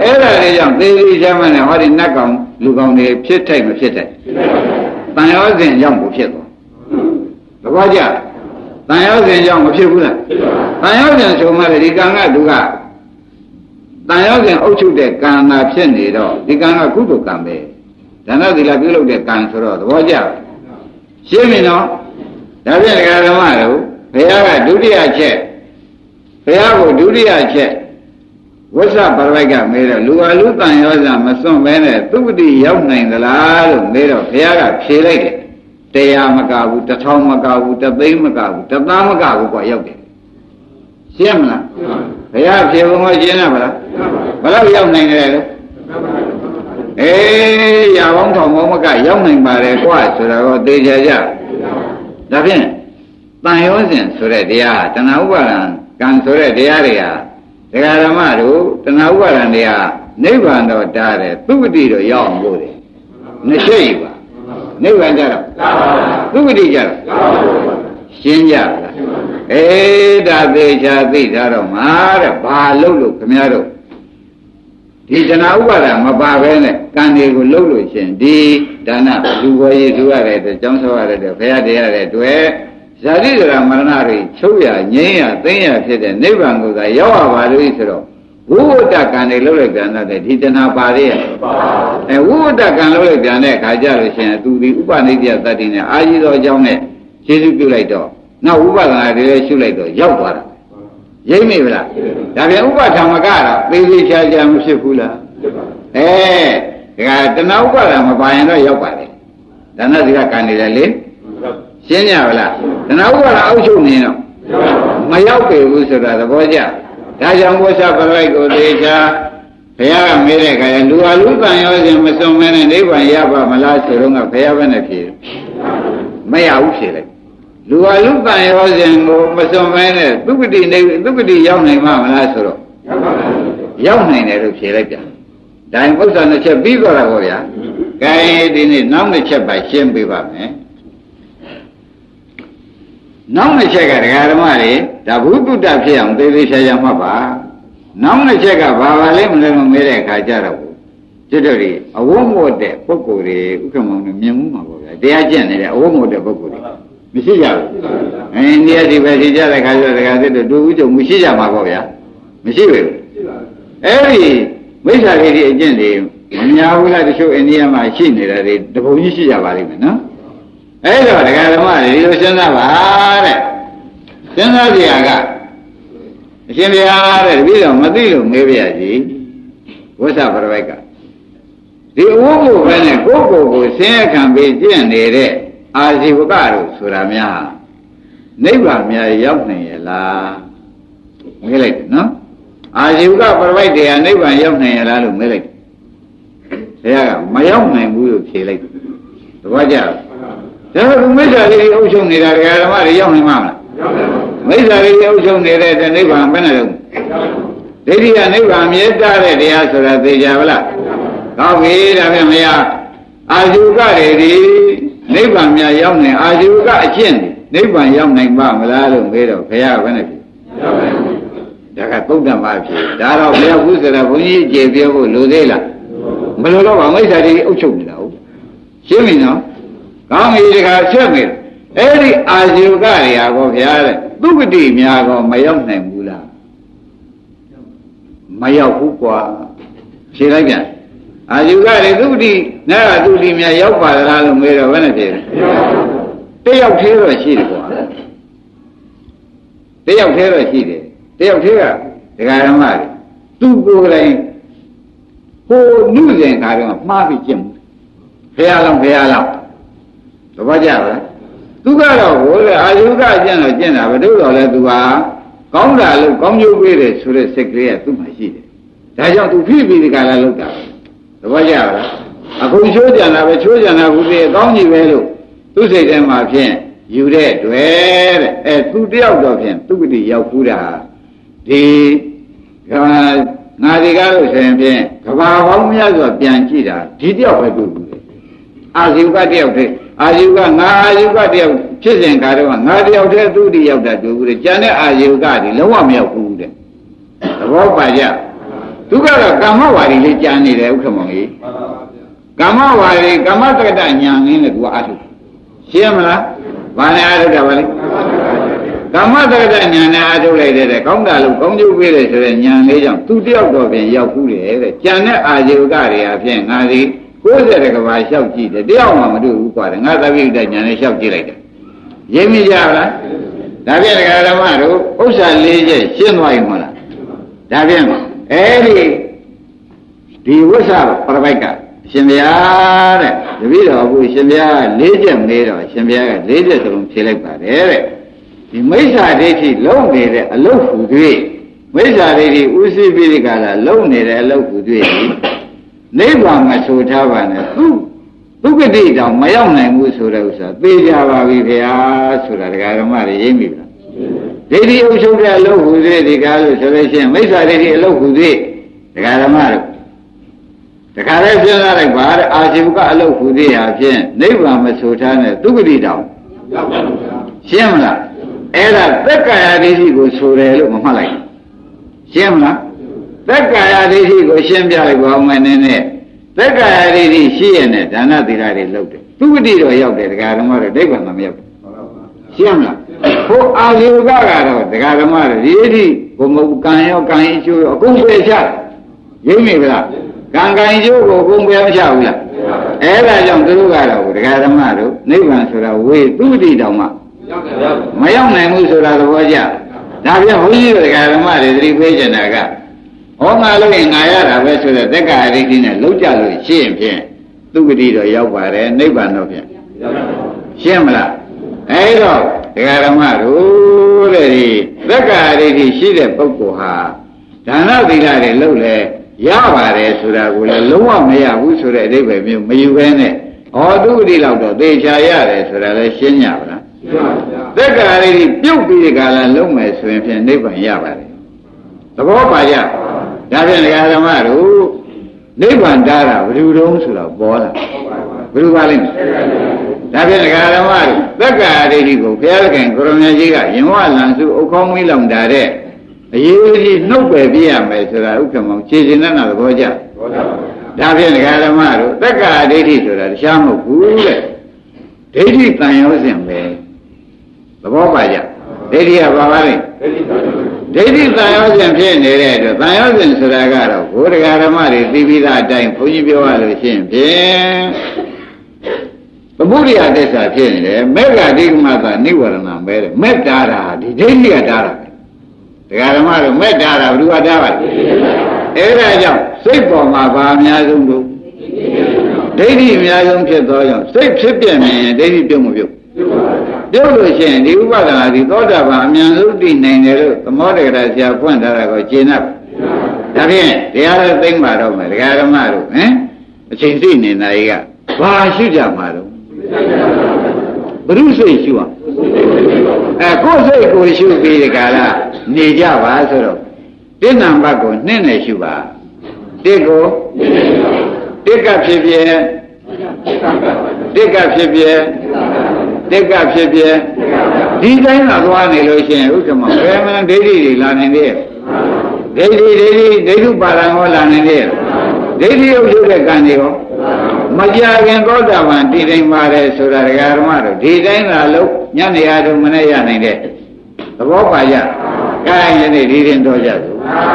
Ở đây thì chẳng thấy gì cho mình họ đi nát công, lúa công này phía trái mà phía trái. Tại sao dân dân không biết rồi? Đó chứ. Tại sao dân dân không biết rồi? Tại sao dân chúng mà đi gang á đủ cả? Tại sao dân ốc chụp để gang là biết gì đó? Đi gang là cút được gang về. Tại sao đi làm việc lúc để gang sửa rồi? Đó chứ. Xem đi nó. Đã biết cái đó mà đâu? Phải là đủ đi à chứ? Phải là đủ đi à chứ? Vô sao bảo vệ cả mấy rồi, lúa lúa ta nhiều lắm mà xong về này, tụi đi giàu này là rồi mấy rồi, phải cả xe này, tay à mà cả vụ, tay thau mà cả vụ, tay bê mà cả vụ, tay ba mà cả vụ có giàu kì, xem là, phải cả xe không có gì nào vậy, vậy là giàu này này, ê, giàu không thau không mà cả giàu này mà lại quá, rồi là có đi chơi chơi, đó chứ, ta hiểu chứ, rồi đi à, ta nào vậy, càng rồi đi à đi à. Dekat ramah tu, tanah ubaran dia, niwan dah ada, tuh di do yang boleh, nasi iba, niwan jalan, tuh di jalan, senja, eh dah berjati jalan, mar bahalu kamiaru, di tanah ubaran mabah ini, kan dia gulalu sendi, tanah dua ye dua ada, jam sawah ada, faya dia ada, dua. Jadi dalam mana hari, cuya, nyia, tanya, sedang ni bangun dah, jawab baru itu lo. Udah kan elok jangan ada, di sana pari. Eh, udah kan elok jangan kajar sini, tu di uban dia tadi ni, aji do jauh ni, situ pulai do. Nah uban ada pulai do, jauh barang. Jadi bila, tapi uban sama cara, beli saja mesti pula. Eh, kalau nak uban sama bayar do jauh barang. Tanah dia kan elok. Siapa bela? Tanah ubat awal cuma ni no. Melayu ke ibu saudara boleh. Dah jam bosa pergi ke desa. Payah mereka yang dua lupa yang orang macam mana ni buat yang apa malas orang payah mana kiri. Melayu sila. Dua lupa yang orang macam mana tu kudi ni tu kudi yang ni malas orang. Yang ni ni tu sila dia. Dah bosa ni cebi korang boleh. Kaya ini nama ni cebai cebi bapa. Nam ni cakap kerja ramai, dah buku dah siang, teri saja mabah. Nam ni cakap bawa le mungkin mereka kajar aku. Jadi, awam mode pukuri, bukan mungkin mian mungkin mabah. Dia je ni, awam mode pukuri. Mesti jauh. India di bawah jauh lekajar lekajar itu dua jauh mesti jauh mabah ya, mesti betul. Every, macam ni je ni, mian aku lah tu show India macam ni lah, dah boleh mesti jauh balik mana. Eh, kalau dekat rumah ni, itu senang barai. Senang dia agak. Senang barai, bila mati lu mebiaji, bosa perbaikan. Di ubu mana, ubu ubu senang bijian ni deh. Aji bukaru suramia, ni buramia yang ni lah, melek, no? Aji buka perbaik dia, ni bukan yang ni lah lu melek. Saya, macam ni bulu selek, wajar. Jangan rumah jadi usung ni dari kalau mari yang ni mana, mesti jadi usung ni dari jadi bahan mana tu. Jadi ni bahan yang dari dia surat dia bela. Kau ni dari mana? Ajuka dari ni bahan yang ni ajuka cian ni bahan yang ni bahan bela tu. Payah mana tu? Jaga tu dah macam tu. Darab dia khusus ada bunyi jebi aku lude lah. Malu lah mesti jadi usung ni tau. Siapa ni? Kau ni dekat siapa? Eri ajukan dia aku fikir, tu kedi mian aku mayang ni mula, mayang kukuah, siapa ni? Ajukan dia tu kedi, nara tu kedi mian jauh pada lalu mereka mana fikir? T Thế dòng thế rồi chi được quả. Thế dòng thế rồi chi được. Thế dòng thế à? Thế gái nó mà tu cô này cô nữ dành thả được mà bị chìm. Thế à lòng, thế à lòng. Đó bác chào đó. Tu ca đó của ai tu ca trên là trên là và đối đó là tu ca. Cóng ra lúc cóng vô bê để sửa sạch rẻ tu mà chi được. Thế dòng tu phí bị thì cả là lúc đó. Đó bác chào đó. À cũng số chẳng là về số chẳng là cũng thế cóng gì về lúc. Tu sẽ đem mà phiền, dù thế, tuệ, tu đeo cho phiền, tu đi dạo khu đà. Thì, ngài thì các đối xem phiền, các bà bóng nhá rồi phiền chi đà, thì đeo phải đủ. À dù các đeo thế, à dù các ngài dù các đeo, chứ dành cả đó, ngài đeo thế tu đi dạo đà đủ. Chẳng nên à dù các thì lâu hàm dạo khu đà. Đó bó bà dạ. Tu các là cảm hóa hoài thì chẳng nên đeo không mong ý. Cảm hóa hoài thì cảm hóa tất cả nhàng nên là của á thục. Xem là và này ai đâu cả vậy, cảm ơn tất cả nhà này ai đâu lấy được đấy, công đạo công như vậy đấy, rồi nhà này chẳng tu tiêu đồ về giàu phú để đấy, cha này ai giàu cả đấy, phiền ngài đi, cố thế đấy các bà sao chỉ để đeo mà mà đưa qua đấy, ngài ta biết đấy nhà này sao chỉ lấy được, dễ mi giàu là, đã biết cái đó mà rồi, ông xã lấy gì, xin hoài mà là, đã biết mà, ấy đi, đi vô sao, phải vậy cả. Xem bia đấy, vì đó vui xem bia lấy chậm này rồi, xem bia lấy được rồi thì lại vào đấy. Thì mấy giờ đấy thì lâu này đấy, lâu phụ duy. Mấy giờ đấy thì u si bi đi cả là lâu này đấy, lâu phụ duy. Nếu mà mà số thao vào này, tu tu cái gì đâu mà ông này mua số đâu sao? Bây giờ vào vì thế à, số là cái đó mà để gì mà? Đấy thì ông số ra lâu phụ duy thì cả rồi số đấy xem mấy giờ đấy thì lâu phụ duy, cái đó mà được. Thế cả đấy chuyện này quá, ai chịu cả lâu phụ đi à chuyện, nếu mà mà số cha này, tu cái đi đâu? Xem là, ấy là tất cả những gì của số này lúc mà mà lại, xem là, tất cả những gì của xem bia này của ông này này, tất cả những gì xem này, đó là từ cái này lâu đấy, tu cái đi rồi giàu đấy, cái đó mà rồi đấy còn làm giàu, xem là, có ai chịu cả cái đó, cái đó mà rồi, gì gì, có một cái nào cái chỗ, cũng phải chắc, gì mình phải. Càng càng chú của cũng béo sao vậy? Ế là dòng tôi gà đầu, gà đâm mà đủ. Nếu bạn sửa đầu quê, tôi đi đầu mà. Mấy ông này mua sửa đầu bao giờ? Đã biết hối dữ gà đâm mà để đi quê trên này cả. Hôm nay lúc này ngài đã phải sửa tất cả đi thì này lúc trả lời xem xem. Tôi đi rồi dâu bà đấy, nếu bạn đâu kìa. Xem là, ấy rồi, gà đâm mà đủ đi. Tất cả đi thì xí đẹp bốc của hà. Đã nói thì ra để lâu lệ. Giá bà rẻ sửa ra của là lúc mà mẹ hữu sửa ra để bởi mình mấy cái này. Họ đủ đi lọc đồ tê cha giá rẻ sửa ra là xuyên nhà bà. Tất cả đây thì biểu bí cả là lúc mà xuyên phiên để bằng giá bà rẻ. Đó bó bà giá. Giá phiên là gà mà đủ. Nếu bằng đá ra đủ đông sửa ra bó là. Đủ bà linh. Giá phiên là gà mà đủ. Tất cả đây thì cổ phép cảnh cổ rộng nhà chí cả. Nhưng mà là sự ổ không ý lòng đá rẻ. Yêu thì nấu bể bia mày sửa ra uống mong chế gì nữa nào coi chứ. Đã biết là cái mà rồi, tất cả đây thì sửa ra xem một cú đấy. Đây thì tài yếu gì vậy? Là bao bài chứ. Đây thì là bao này. Đây thì tài yếu gì thế này đấy. Tài yếu gì sửa ra cái đó. Cố cái cái mà đi đi đi ra đây, phụ nữ biểu là xem thế. Bố đi ra đây sao thế này? Mấy cái đi mà ta níu vào làm vậy. Mấy đà ra đi, đây đi đà ra. Cái đó mà mẹ đã ra đủ ra vậy. Ê ra dòng, xếp bỏ mà bà mẹ dùng đủ. Đấy thì mẹ dùng chết đó dòng, xếp xếp tiền mẹ, đấy thì tiêu một việc. Điều đổi chuyện, điều bắt đầu thì có ra bà mẹ dùng đi này này rồi. Cảm ơn cái đó sẽ quan trọng là có chế nắp. Đã biết, thì ai là tính bà đâu mà, cái đó mà rồi. Chính sĩ này này cả, bà sư giả mà rồi. Bất đủ xây sư ạ. Cô xây cô sư bị cả là nì gia bà sơ rồi. Thế nằm bà cô nên này sư bà. Thế cô. Thế cặp xe bia. Thế cặp xe bia. Thế cặp xe bia. Đi thấy là loa này lôi xe. Ủa kìa mong. Thế mà để đi đi là này đi. Để đi để đi. Để lúc bà là ngồi là này đi. Để đi ông chú để càng đi không. Mà gia khen có đà bàn đi đánh bà rè sơ ra gà mà rồi. Đi đánh là lúc. Nhân này ai đúng mà này ra này đi. Đó bó bà dạ. Các anh này đi đến thôi dạ.